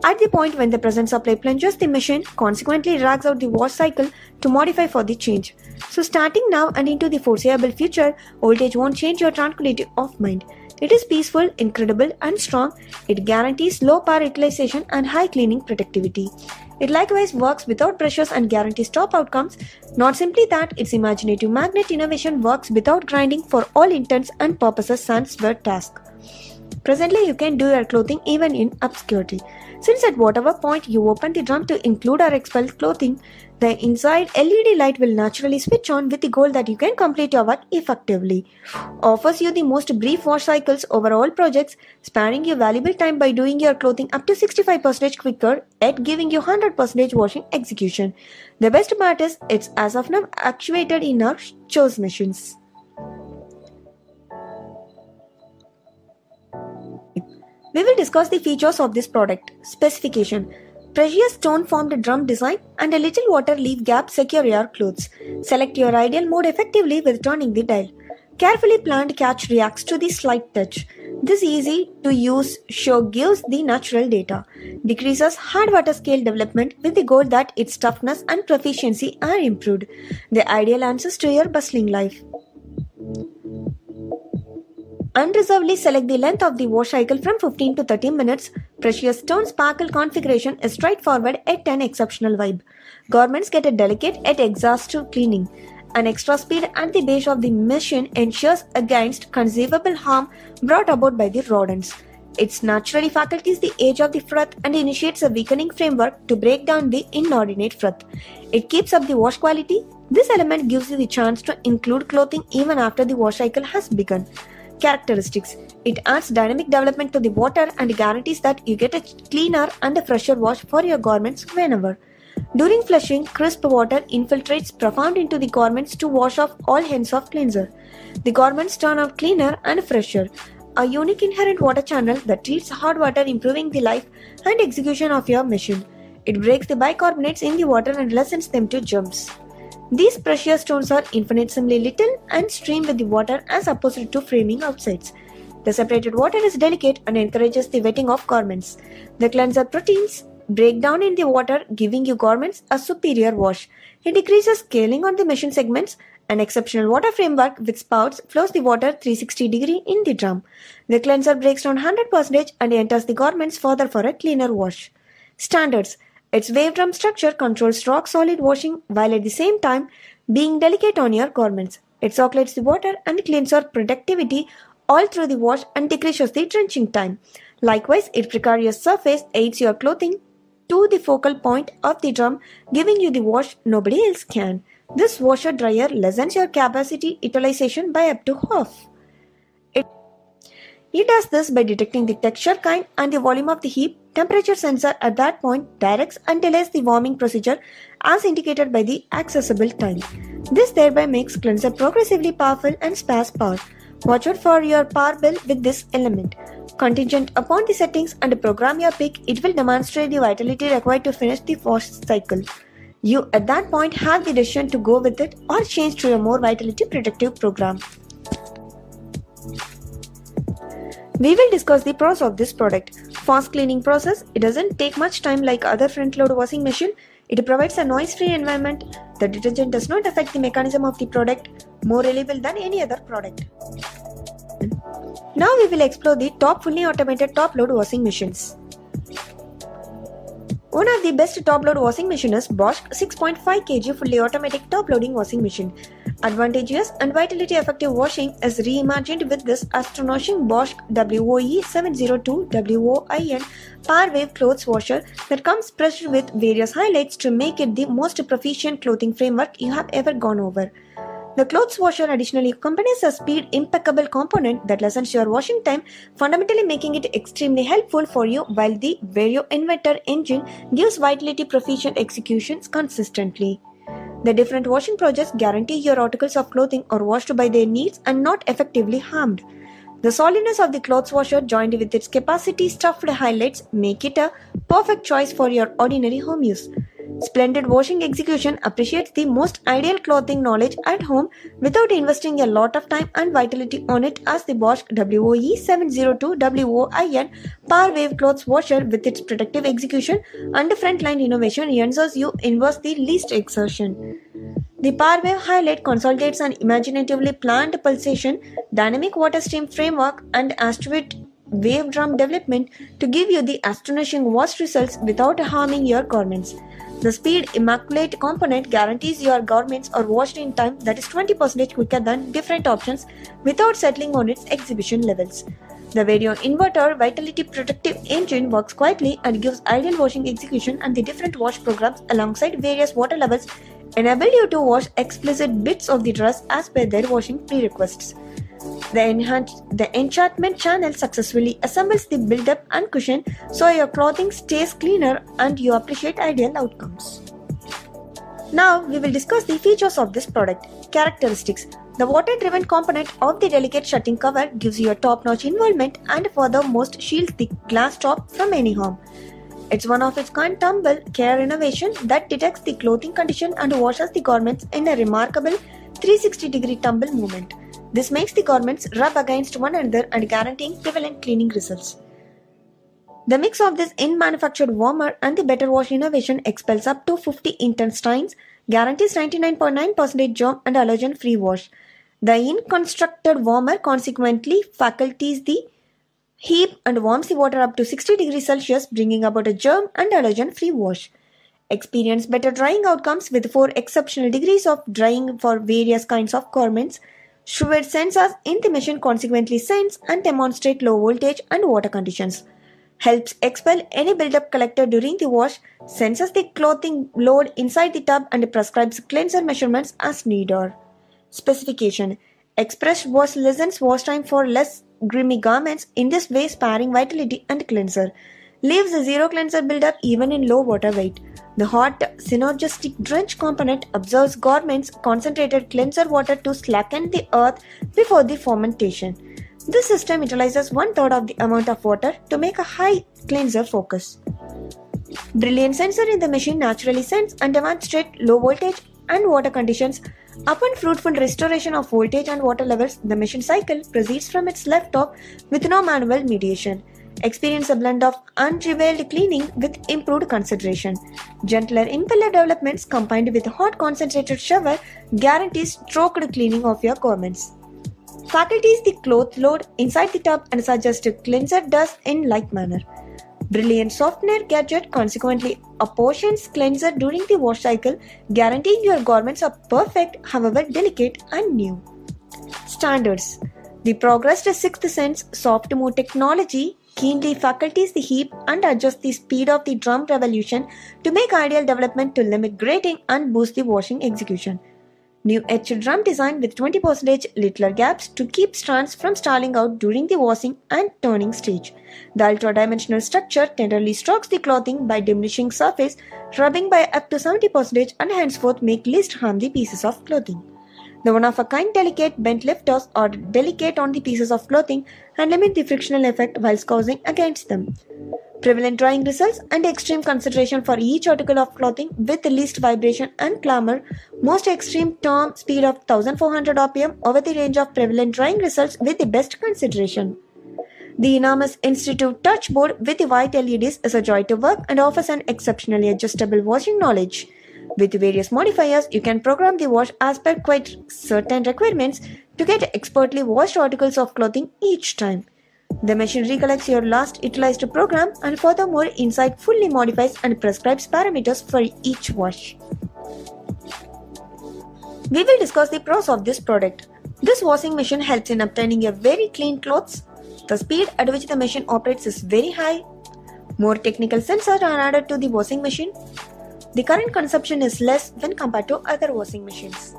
At the point when the present supply plunges, the machine consequently drags out the wash cycle to modify for the change. So starting now and into the foreseeable future, voltage won't change your tranquility of mind. It is peaceful, incredible and strong. It guarantees low power utilization and high cleaning productivity. It likewise works without brushes and guarantees top outcomes. Not simply that, its imaginative magnet innovation works without grinding for all intents and purposes sans word task. Presently, you can do your clothing even in obscurity. Since at whatever point you open the drum to include or expel clothing, the inside L E D light will naturally switch on with the goal that you can complete your work effectively. Offers you the most brief wash cycles over all projects, sparing you valuable time by doing your clothing up to sixty-five percent quicker, yet giving you one hundred percent washing execution. The best part is, it's as of now actuated in our chose machines. We will discuss the features of this product. Specification: precious stone formed drum design and a little water leaf gap secure your clothes. Select your ideal mode effectively with turning the dial. Carefully planned catch reacts to the slight touch. This easy to use show gives the natural data. Decreases hard water scale development with the goal that its toughness and proficiency are improved. The ideal answers to your bustling life. Unreservedly select the length of the wash cycle from fifteen to thirty minutes. Precious stone sparkle configuration is straightforward at an exceptional vibe. Garments get a delicate yet exhaustive cleaning. An extra speed at the base of the machine ensures against conceivable harm brought about by the rodents. Its naturally faculties the age of the froth and initiates a weakening framework to break down the inordinate froth. It keeps up the wash quality. This element gives you the chance to include clothing even after the wash cycle has begun. Characteristics: it adds dynamic development to the water and guarantees that you get a cleaner and a fresher wash for your garments whenever. During flushing, crisp water infiltrates profound into the garments to wash off all hints of cleanser. The garments turn out cleaner and fresher. A unique inherent water channel that treats hard water, improving the life and execution of your machine. It breaks the bicarbonates in the water and lessens them to germs. These precious stones are infinitesimally little and stream with the water as opposed to framing outsides. The separated water is delicate and encourages the wetting of garments. The cleanser proteins break down in the water, giving you garments a superior wash. It decreases scaling on the machine segments. An exceptional water framework with spouts flows the water three hundred sixty degrees in the drum. The cleanser breaks down one hundred percent and enters the garments further for a cleaner wash. Standards: its wave drum structure controls rock-solid washing while at the same time being delicate on your garments. It circulates the water and cleans your productivity all through the wash and decreases the drenching time. Likewise, its precarious surface aids your clothing to the focal point of the drum, giving you the wash nobody else can. This washer-dryer lessens your capacity utilization by up to half. It, it does this by detecting the texture, kind, and the volume of the heap. Temperature sensor at that point directs and delays the warming procedure as indicated by the accessible time. This thereby makes cleanser progressively powerful and spares power. Watch out for your power bill with this element. Contingent upon the settings and program your pick, it will demonstrate the vitality required to finish the wash cycle. You at that point have the decision to go with it or change to a more vitality protective program. We will discuss the pros of this product. Fast cleaning process. It doesn't take much time like other front load washing machine. It provides a noise-free environment. The detergent does not affect the mechanism of the product. More reliable than any other product. Now we will explore the top fully automated top load washing machines. One of the best top load washing machine is Bosch six point five kilogram fully automatic top loading washing machine. Advantageous and vitality effective washing is reimagined with this astonishing Bosch W O E seven oh two W O I N power wave clothes washer that comes pressed with various highlights to make it the most proficient clothing framework you have ever gone over. The clothes washer additionally accompanies a speed impeccable component that lessens your washing time, fundamentally making it extremely helpful for you, while the Vario Inventor engine gives vitality proficient executions consistently. The different washing projects guarantee your articles of clothing are washed by their needs and not effectively harmed. The solidness of the clothes washer joined with its capacity stuffed highlights make it a perfect choice for your ordinary home use. Splendid washing execution appreciates the most ideal clothing knowledge at home without investing a lot of time and vitality on it as the Bosch W O E seven oh two W O I N Power Wave Clothes Washer with its protective execution and frontline innovation ensures you inverse the least exertion. The Power Wave highlight consolidates an imaginatively planned pulsation, dynamic water stream framework and astute wave drum development to give you the astonishing wash results without harming your garments. The Speed Immaculate component guarantees your garments are washed in time that is twenty percent quicker than different options without settling on its exhibition levels. The Vario Inverter Vitality Protective Engine works quietly and gives ideal washing execution, and the different wash programs alongside various water levels enable you to wash explicit bits of the dress as per their washing prerequisites. The, enhanced, the enchantment channel successfully assembles the build-up and cushion so your clothing stays cleaner and you appreciate ideal outcomes. Now we will discuss the features of this product. Characteristics. The water-driven component of the delicate shutting cover gives you a top-notch involvement and furthermost shields the glass top from any harm. It's one of its kind tumble care innovation that detects the clothing condition and washes the garments in a remarkable three hundred sixty degree tumble movement. This makes the garments rub against one another and guaranteeing prevalent cleaning results. The mix of this in-manufactured warmer and the better wash innovation expels up to fifty intense stains, guarantees ninety-nine point nine percent germ and allergen-free wash. The in-constructed warmer consequently faculties the heap and warms the water up to sixty degrees Celsius, bringing about a germ and allergen-free wash. Experience better drying outcomes with four exceptional degrees of drying for various kinds of garments. Shrewd sensors in the machine consequently sense and demonstrate low voltage and water conditions. Helps expel any buildup collected during the wash, senses the clothing load inside the tub and prescribes cleanser measurements as needed. Specification. Express wash lessens wash time for less grimy garments, in this way sparing vitality and cleanser. Leaves a zero cleanser buildup even in low water weight. The hot synergistic drench component absorbs garments' concentrated cleanser water to slacken the earth before the fermentation. This system utilizes one third of the amount of water to make a high cleanser focus. Brilliant sensor in the machine naturally sense and demonstrate low voltage and water conditions. Upon fruitful restoration of voltage and water levels, the machine cycle proceeds from its left top with no manual mediation. Experience a blend of unrivaled cleaning with improved consideration. Gentler impeller developments combined with hot concentrated shower guarantees stroked cleaning of your garments. Faculties the cloth load inside the tub and suggests cleanser does in like manner. Brilliant softener gadget consequently apportions cleanser during the wash cycle, guaranteeing your garments are perfect, however delicate and new. Standards. The progressed sixth sense soft move technology keenly faculties the heap and adjusts the speed of the drum revolution to make ideal development to limit grating and boost the washing execution. New etched drum design with twenty percent littler gaps to keep strands from starling out during the washing and turning stage. The ultra-dimensional structure tenderly strokes the clothing by diminishing surface, rubbing by up to seventy percent and henceforth make least harm the pieces of clothing. The one-of-a-kind delicate bent lifters are delicate on the pieces of clothing and limit the frictional effect while causing against them. Prevalent drying results and extreme concentration for each article of clothing with the least vibration and clamour. Most extreme term speed of one thousand four hundred R P M over the range of prevalent drying results with the best concentration. The enormous Institute touch board with the white L E Ds is a joy to work and offers an exceptionally adjustable washing knowledge. With various modifiers, you can program the wash as per quite certain requirements to get expertly washed articles of clothing each time. The machine recollects your last utilized program and furthermore inside fully modifies and prescribes parameters for each wash. We will discuss the pros of this product. This washing machine helps in obtaining a very clean clothes. The speed at which the machine operates is very high. More technical sensors are added to the washing machine. The current consumption is less when compared to other washing machines.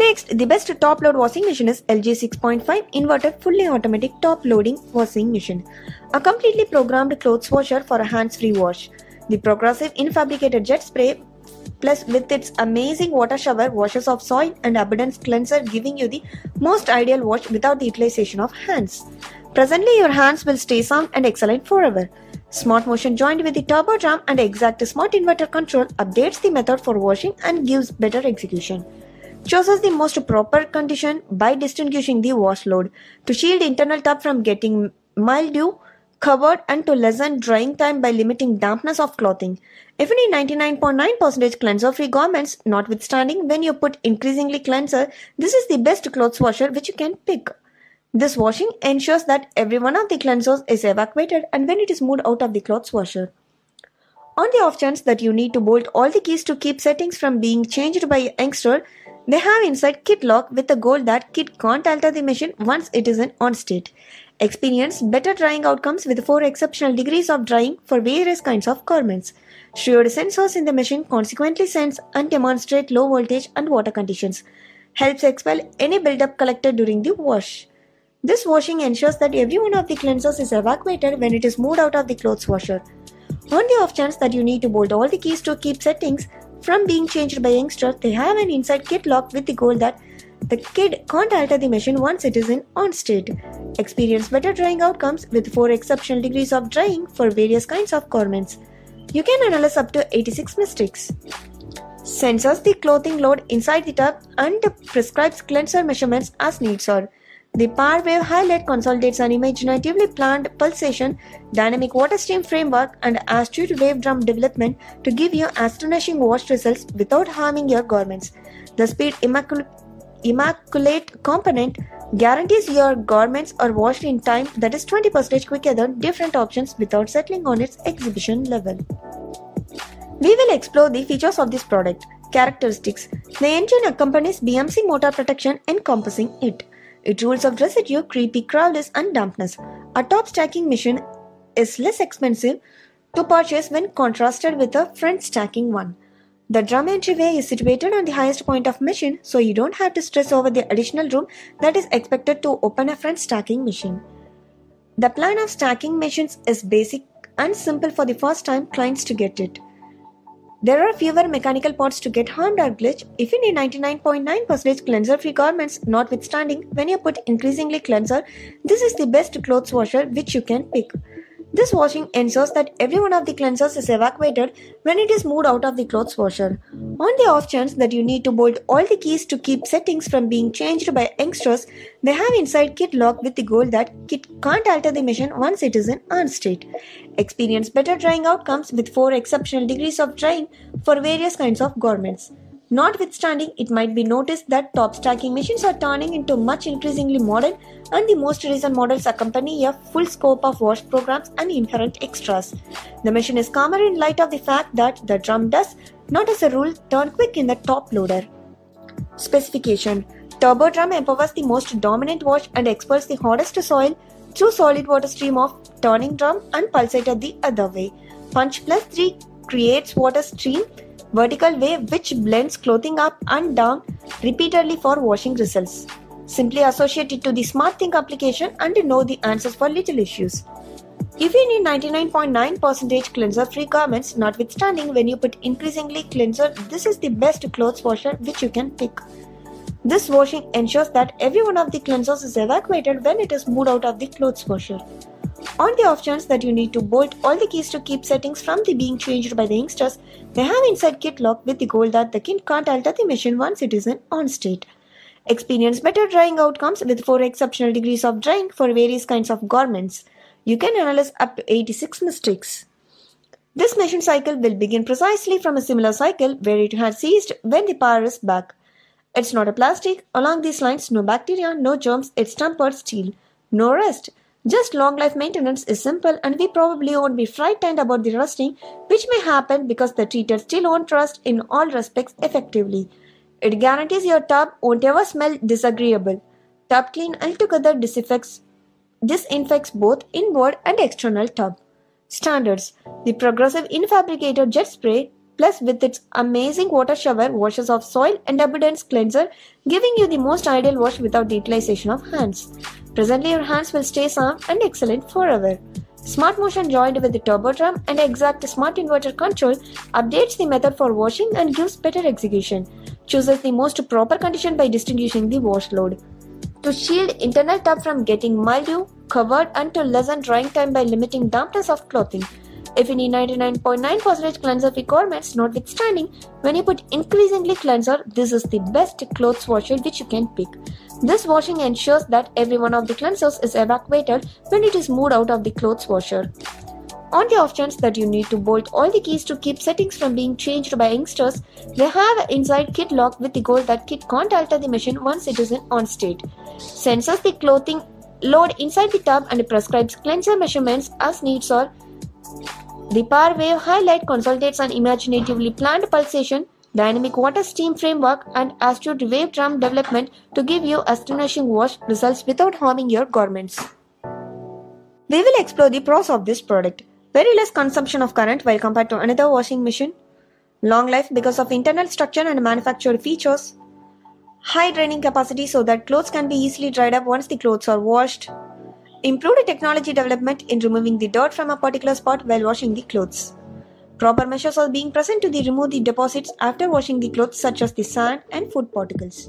Next, the best top-load washing machine is L G six point five inverted fully automatic top-loading washing machine, a completely programmed clothes washer for a hands-free wash. The progressive in-fabricated jet spray, plus with its amazing water shower, washes off soil and abundance cleanser, giving you the most ideal wash without the utilization of hands. Presently, your hands will stay sound and excellent forever. Smart motion joined with the turbo drum and exact smart inverter control updates the method for washing and gives better execution. Chooses the most proper condition by distinguishing the wash load to shield internal tub from getting mildew covered and to lessen drying time by limiting dampness of clothing. If you need ninety-nine point nine percent cleanser-free garments, notwithstanding when you put increasingly cleanser, this is the best clothes washer which you can pick. This washing ensures that every one of the cleansers is evacuated and when it is moved out of the clothes washer. On the off chance that you need to bolt all the keys to keep settings from being changed by a youngster, they have inside kit lock with the goal that kit can't alter the machine once it is in on state. Experience better drying outcomes with four exceptional degrees of drying for various kinds of garments. Shielded sensors in the machine consequently sense and demonstrate low voltage and water conditions. Helps expel any buildup collected during the wash. This washing ensures that every one of the cleansers is evacuated when it is moved out of the clothes washer. On the off chance that you need to bolt all the keys to keep settings from being changed by youngster, they have an inside kit lock with the goal that the kid can't alter the machine once it is in on state. Experience better drying outcomes with four exceptional degrees of drying for various kinds of garments. You can analyze up to eighty-six mistakes. Senses the clothing load inside the tub and prescribes cleanser measurements as needs are. The power wave highlight consolidates an imaginatively planned pulsation, dynamic water stream framework, and astute wave drum development to give you astonishing wash results without harming your garments. The speed immacul- immaculate component guarantees your garments are washed in time that is twenty percent quicker than different options without settling on its exhibition level. We will explore the features of this product. Characteristics. The engine accompanies B M C motor protection encompassing it. It rules of residue, creepy crawlers and dampness. A top stacking machine is less expensive to purchase when contrasted with a front stacking one. The drum entryway is situated on the highest point of machine, so you don't have to stress over the additional room that is expected to open a front stacking machine. The plan of stacking machines is basic and simple for the first time clients to get it. There are fewer mechanical parts to get harmed or glitch if you need ninety-nine point nine percent cleanser-free garments, notwithstanding when you put increasingly cleanser, this is the best clothes washer which you can pick. This washing ensures that every one of the cleansers is evacuated when it is moved out of the clothes washer. On the off chance that you need to bolt all the keys to keep settings from being changed by youngsters, they have inside kit lock with the goal that kit can't alter the machine once it is in on state. Experience better drying outcomes with four exceptional degrees of drying for various kinds of garments. Notwithstanding, it might be noticed that top stacking machines are turning into much increasingly modern and the most recent models accompany a full scope of wash programs and inherent extras. The machine is calmer in light of the fact that the drum does not as a rule turn quick in the top loader. Specification. Turbo drum empowers the most dominant wash and expels the hardest soil through solid water stream of turning drum and pulsator the other way. Punch plus three creates water stream vertical way which blends clothing up and down repeatedly for washing results. Simply associate it to the SmartThink application and know the answers for little issues. If you need ninety-nine point nine percent cleanser-free garments, notwithstanding when you put increasingly cleanser, this is the best clothes washer which you can pick. This washing ensures that every one of the cleansers is evacuated when it is moved out of the clothes washer. On the off chance that you need to bolt all the keys to keep settings from the being changed by the youngsters, they have inside kit lock with the goal that the kid can't alter the machine once it is in on state. Experience better drying outcomes with four exceptional degrees of drying for various kinds of garments. You can analyze up to eighty-six mistakes. This machine cycle will begin precisely from a similar cycle where it had ceased when the power is back. It's not a plastic. Along these lines, no bacteria, no germs, it's tempered steel. No rust. Just long life maintenance is simple, and we probably won't be frightened about the rusting, which may happen because the treater still won't rust in all respects effectively. It guarantees your tub won't ever smell disagreeable. Tub clean altogether disinfects, disinfects both inward and external tub. Standards. The progressive infabricated jet spray, plus with its amazing water shower, washes off soil and abundance cleanser, giving you the most ideal wash without the utilization of hands. Presently, your hands will stay sound and excellent forever. Smart Motion joined with the turbo drum and exact smart inverter control updates the method for washing and gives better execution. Chooses the most proper condition by distinguishing the wash load. To shield internal tub from getting mildew, covered and to lessen drying time by limiting dampness of clothing. If you need ninety-nine point nine percent cleanser requirements, notwithstanding, when you put increasingly cleanser, this is the best clothes washer which you can pick. This washing ensures that every one of the cleansers is evacuated when it is moved out of the clothes washer. On the off chance that you need to bolt all the keys to keep settings from being changed by youngsters, they have inside kit lock with the goal that kit can't alter the machine once it is in on state. Senses the clothing load inside the tub and prescribes cleanser measurements as needs are. The power wave highlight consultates an imaginatively planned pulsation, dynamic water steam framework, and astute wave drum development to give you astonishing wash results without harming your garments. We will explore the pros of this product. Very less consumption of current while compared to another washing machine. Long life because of internal structure and manufactured features. High draining capacity so that clothes can be easily dried up once the clothes are washed. Improved technology development in removing the dirt from a particular spot while washing the clothes. Proper measures are being present to remove the deposits after washing the clothes, such as the sand and food particles.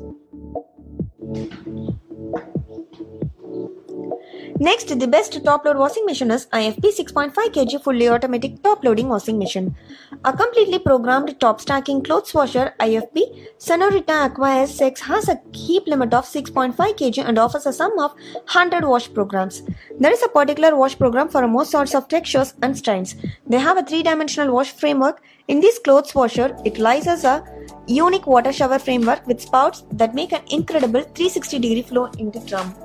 Next, the best top-load washing machine is I F B six point five kilogram fully automatic top-loading washing machine. A completely programmed top-stacking clothes washer, I F B, Senorita Aqua S six has a heap limit of six point five kilograms and offers a sum of one hundred wash programs. There is a particular wash program for most sorts of textures and stains. They have a three-dimensional wash framework. In this clothes washer, it lies as a unique water shower framework with spouts that make an incredible three hundred sixty degree flow in the drum.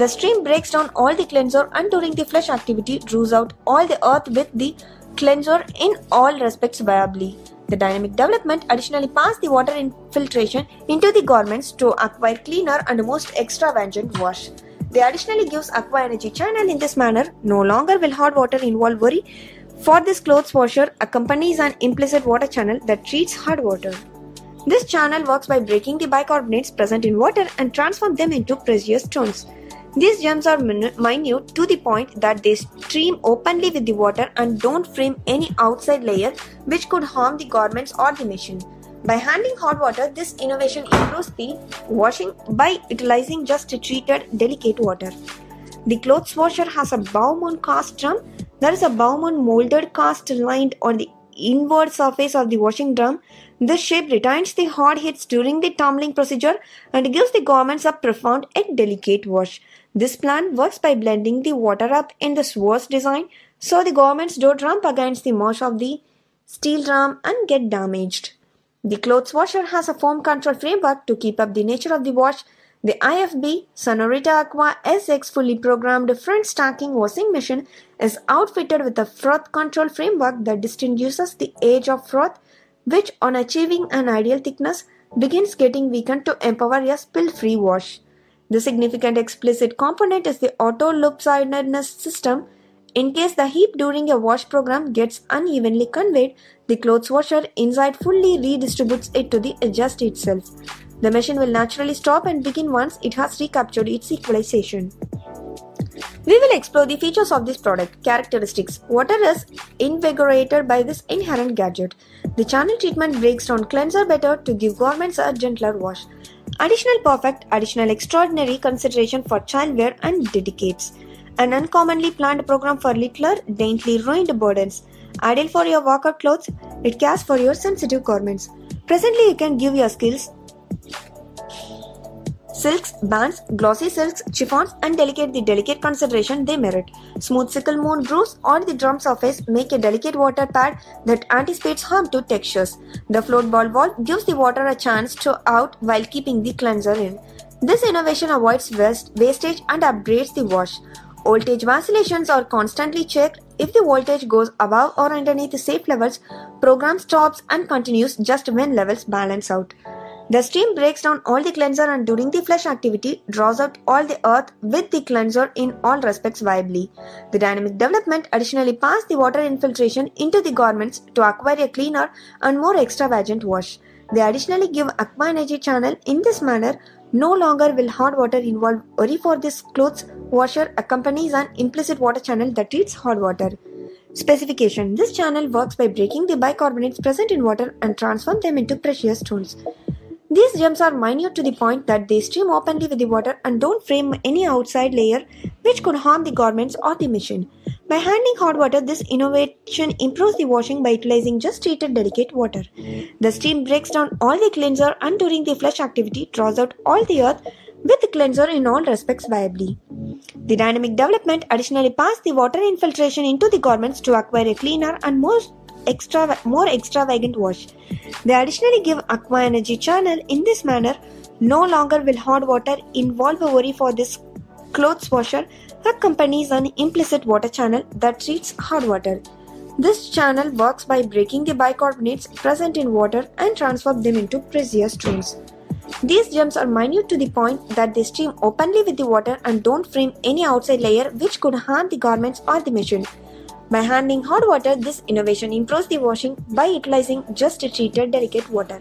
The stream breaks down all the cleanser and during the flush activity draws out all the earth with the cleanser in all respects viably. The dynamic development additionally passes the water infiltration into the garments to acquire cleaner and most extravagant wash. They additionally gives aqua energy channel in this manner. No longer will hot water involve worry. For this clothes washer accompanies an implicit water channel that treats hard water. This channel works by breaking the bicarbonates present in water and transform them into precious stones. These gems are minute to the point that they stream openly with the water and don't frame any outside layer which could harm the garments or the machine. By handling hot water, this innovation improves the washing by utilizing just treated delicate water. The clothes washer has a Bowman cast drum. There is a Bowman molded cast lined on the inward surface of the washing drum. This shape retains the hard hits during the tumbling procedure and gives the garments a profound and delicate wash. This plan works by blending the water up in the swirls design so the garments don't rump against the mesh of the steel drum and get damaged. The clothes washer has a foam control framework to keep up the nature of the wash. The I F B Senorita Aqua S X fully programmed front stacking washing machine is outfitted with a froth control framework that distinguishes the age of froth, which on achieving an ideal thickness begins getting weakened to empower a spill-free wash. The significant explicit component is the auto-loop-sidedness system. In case the heat during a wash program gets unevenly conveyed, the clothes washer inside fully redistributes it to the adjust itself. The machine will naturally stop and begin once it has recaptured its equalization. We will explore the features of this product. Characteristics. Water is invigorated by this inherent gadget. The channel treatment breaks down cleanser better to give garments a gentler wash. Additional perfect, additional extraordinary consideration for child wear and dedicates. An uncommonly planned program for littler, daintily ruined burdens. Ideal for your workout clothes, it cares for your sensitive garments. Presently, you can give your skills. Silks, bands, glossy silks, chiffons and delicate the delicate consideration they merit. Smooth sickle moon grooves or the drum surface make a delicate water pad that anticipates harm to textures. The float ball wall gives the water a chance to out while keeping the cleanser in. This innovation avoids waste, wastage and upgrades the wash. Voltage vacillations are constantly checked. If the voltage goes above or underneath the safe levels, program stops and continues just when levels balance out. The steam breaks down all the cleanser and during the flush activity draws out all the earth with the cleanser in all respects viably. The dynamic development additionally passes the water infiltration into the garments to acquire a cleaner and more extravagant wash. They additionally give aqua energy channel. In this manner, no longer will hard water involve worry for this clothes washer accompanies an implicit water channel that treats hard water. Specification. This channel works by breaking the bicarbonates present in water and transform them into precious stones. These gems are minute to the point that they stream openly with the water and don't frame any outside layer which could harm the garments or the machine. By handling hot water, this innovation improves the washing by utilizing just treated delicate water. The steam breaks down all the cleanser and during the flush activity draws out all the earth with the cleanser in all respects viably. The dynamic development additionally passes the water infiltration into the garments to acquire a cleaner and more Extra, more extravagant wash. They additionally give aqua energy channel. In this manner, no longer will hard water involve a worry for this clothes washer accompanies an implicit water channel that treats hard water. This channel works by breaking the bicarbonates present in water and transform them into precious stones. These gems are minute to the point that they stream openly with the water and don't frame any outside layer which could harm the garments or the machine. By handling hot water, this innovation improves the washing by utilizing just treated delicate water.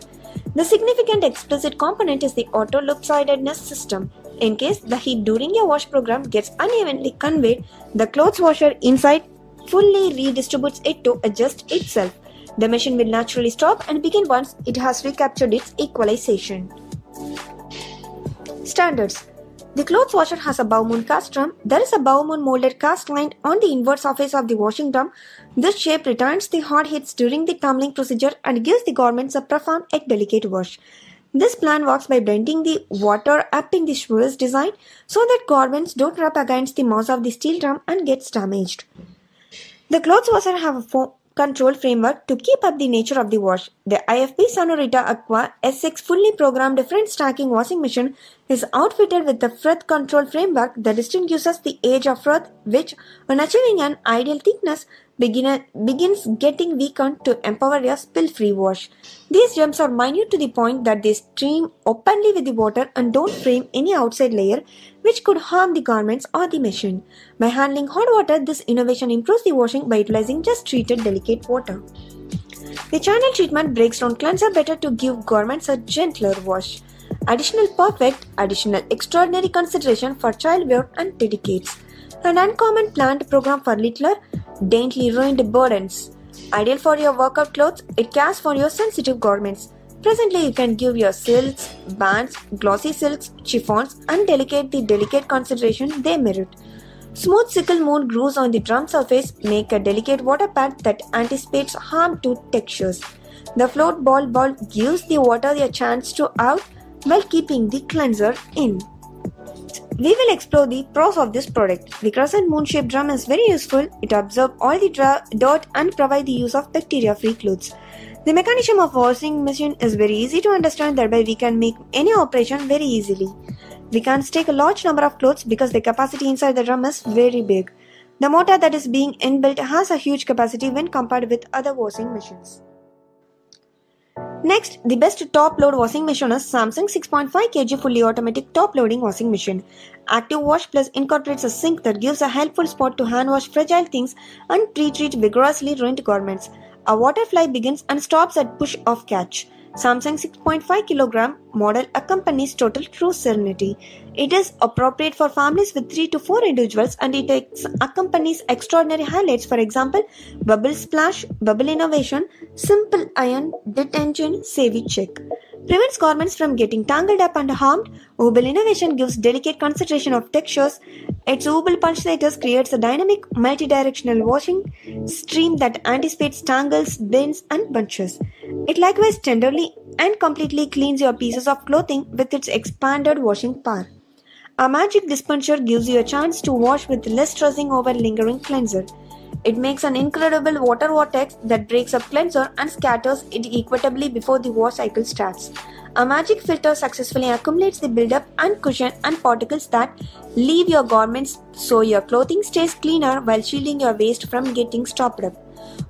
The significant explicit component is the auto loop-sidedness system. In case the heat during a wash program gets unevenly conveyed, the clothes washer inside fully redistributes it to adjust itself. The machine will naturally stop and begin once it has recaptured its equalization. Standards. The clothes washer has a bow moon cast drum. There is a bow moon molded cast line on the inward surface of the washing drum. This shape retains the hard hits during the tumbling procedure and gives the garments a profound yet delicate wash. This plan works by blending the water up in the shrewish design so that garments don't rub against the mass of the steel drum and gets damaged. The clothes washer have a foam control framework to keep up the nature of the wash. The I F B Sonorita Aqua S six fully programmed French stacking washing machine is outfitted with the froth control framework that distinguishes the age of froth, which, when achieving an ideal thickness, begin, begins getting weakened to empower a spill-free wash. These gems are minute to the point that they stream openly with the water and don't frame any outside layer which could harm the garments or the machine. By handling hot water, this innovation improves the washing by utilizing just treated delicate water. The channel treatment breaks down cleanser better to give garments a gentler wash. Additional perfect, additional extraordinary consideration for child wear and dedicates. An uncommon planned program for littler, daintily ruined burdens. Ideal for your workout clothes, it cares for your sensitive garments. Presently, you can give your silks, bands, glossy silks, chiffons and delicate the delicate consideration they merit. Smooth sickle moon grooves on the drum surface make a delicate water pad that anticipates harm to textures. The float ball ball gives the water a chance to out while keeping the cleanser in. We will explore the pros of this product. The crescent moon-shaped drum is very useful. It absorbs all the dirt and provides the use of bacteria-free clothes. The mechanism of washing machine is very easy to understand, thereby we can make any operation very easily. We can take a large number of clothes because the capacity inside the drum is very big. The motor that is being inbuilt has a huge capacity when compared with other washing machines. Next, the best top load washing machine is Samsung six point five kilogram fully automatic top loading washing machine. Active Wash Plus incorporates a sink that gives a helpful spot to hand wash fragile things and pre-treat vigorously ruined garments. A waterfly begins and stops at push of catch. Samsung six point five kilogram model accompanies total true serenity. It is appropriate for families with three to four individuals, and it ex accompanies extraordinary highlights, for example, bubble splash, bubble innovation, simple iron, detention, savvy check. Prevents garments from getting tangled up and harmed. Oval innovation gives delicate consideration of textures. Its oval pulsators creates a dynamic, multi-directional washing stream that anticipates tangles, bends, and bunches. It likewise tenderly and completely cleans your pieces of clothing with its expanded washing power. A magic dispenser gives you a chance to wash with less stressing over lingering cleanser. It makes an incredible water vortex that breaks up cleanser and scatters it equitably before the wash cycle starts. A magic filter successfully accumulates the buildup and cushion and particles that leave your garments, so your clothing stays cleaner while shielding your waist from getting stopped up.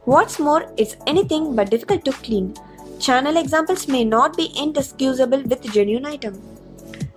What's more, it's anything but difficult to clean. Channel examples may not be inexcusable with genuine item.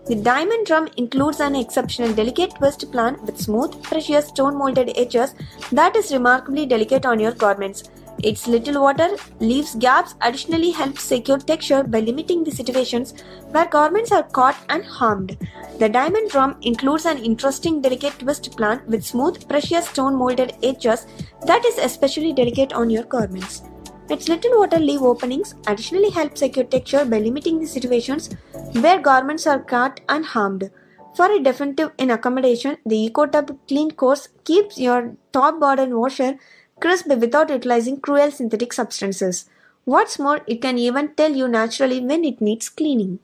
The diamond drum includes an exceptional delicate twist plan with smooth, precious stone-molded edges that is remarkably delicate on your garments. Its little water leaves gaps additionally helps secure texture by limiting the situations where garments are caught and harmed. The diamond drum includes an interesting delicate twist plan with smooth, precious stone-molded edges that is especially delicate on your garments. Its little water leave openings additionally help secure texture by limiting the situations where garments are caught and harmed. For a definitive in accommodation, the EcoTub Clean Course keeps your top garden washer crisp without utilizing cruel synthetic substances. What's more, it can even tell you naturally when it needs cleaning.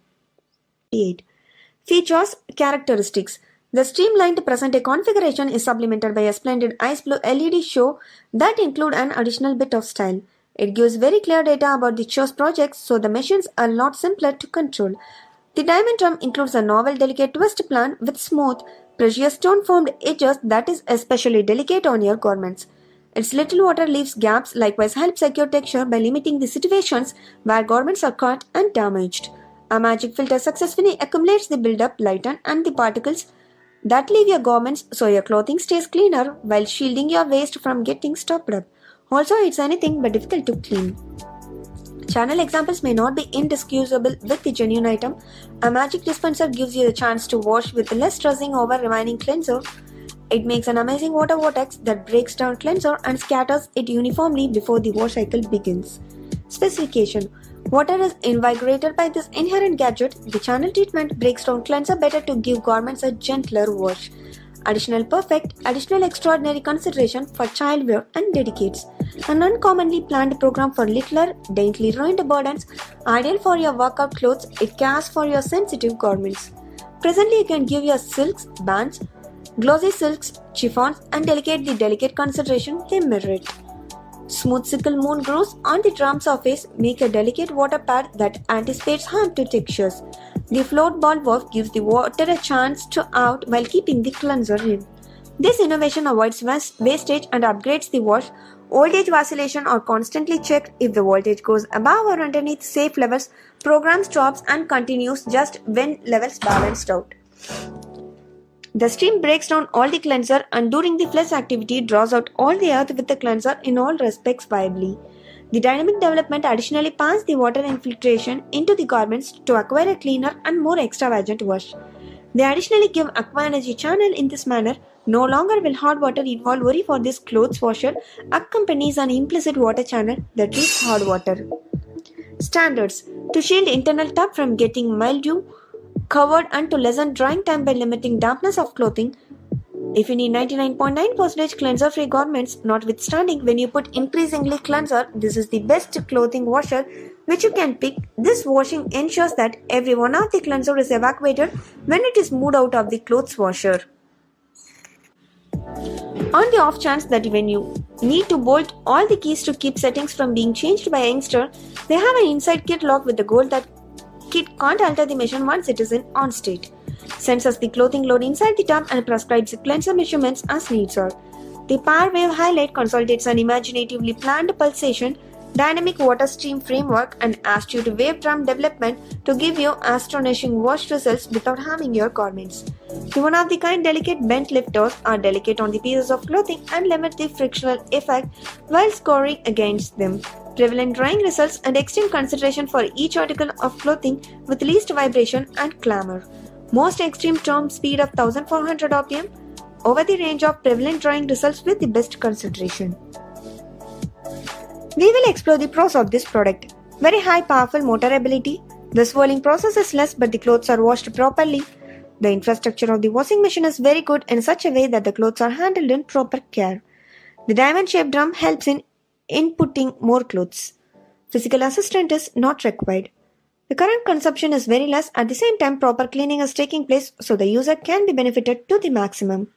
Features, characteristics. The streamlined present-day configuration is supplemented by a splendid ice blue L E D show that includes an additional bit of style. It gives very clear data about the chosen projects, so the machines are a lot simpler to control. The diamond drum includes a novel delicate twist plan with smooth, precious stone-formed edges that is especially delicate on your garments. Its little water leaves gaps likewise help secure texture by limiting the situations where garments are caught and damaged. A magic filter successfully accumulates the buildup, lighten, and the particles that leave your garments, so your clothing stays cleaner while shielding your waist from getting stopped up. Also, it's anything but difficult to clean. Channel examples may not be inexcusable with the genuine item. A magic dispenser gives you the chance to wash with less stressing over remaining cleanser. It makes an amazing water vortex that breaks down cleanser and scatters it uniformly before the wash cycle begins. Specification. Water is invigorated by this inherent gadget. The channel treatment breaks down cleanser better to give garments a gentler wash. Additional perfect, additional extraordinary consideration for child wear and dedicates. An uncommonly planned program for littler, daintily ruined burdens, ideal for your workout clothes, it cares for your sensitive garments. Presently, you can give your silks, bands, glossy silks, chiffons, and delicate the delicate consideration they merit. Smooth sickle moon grooves on the drum surface make a delicate water pad that anticipates harm to textures. The float ball valve gives the water a chance to out while keeping the cleanser in. This innovation avoids wastage and upgrades the wash. Voltage oscillation are constantly checked. If the voltage goes above or underneath safe levels, program stops and continues just when levels balanced out. The stream breaks down all the cleanser and during the flush activity draws out all the earth with the cleanser in all respects viably. The dynamic development additionally passes the water infiltration into the garments to acquire a cleaner and more extravagant wash. They additionally give aqua energy channel in this manner. No longer will hard water involve worry for this clothes washer accompanies an implicit water channel that treats hard water. Standards. To shield internal tub from getting mildew, covered and to lessen drying time by limiting dampness of clothing. If you need ninety-nine point nine percent cleanser-free garments, notwithstanding, when you put increasingly cleanser, this is the best clothing washer which you can pick. This washing ensures that every one of the cleanser is evacuated when it is moved out of the clothes washer. On the off chance that when you need to bolt all the keys to keep settings from being changed by a youngster, they have an inside kit lock with the gold that kit can't alter the machine once it is in on state. Senses the clothing load inside the tub and prescribes cleanser measurements as needs are. The power wave highlight consolidates an imaginatively planned pulsation dynamic water stream framework and astute wave drum development to give you astonishing wash results without harming your garments. The one-of-the-kind delicate bent lifters are delicate on the pieces of clothing and limit the frictional effect while scoring against them. Prevalent drying results and extreme concentration for each article of clothing with least vibration and clamor. Most extreme term speed of one thousand four hundred R P M over the range of prevalent drying results with the best concentration. We will explore the pros of this product. Very high powerful motor ability. The swirling process is less but the clothes are washed properly. The infrastructure of the washing machine is very good in such a way that the clothes are handled in proper care. The diamond-shaped drum helps in inputting more clothes. Physical assistant is not required. The current consumption is very less. At the same time, proper cleaning is taking place so the user can be benefited to the maximum.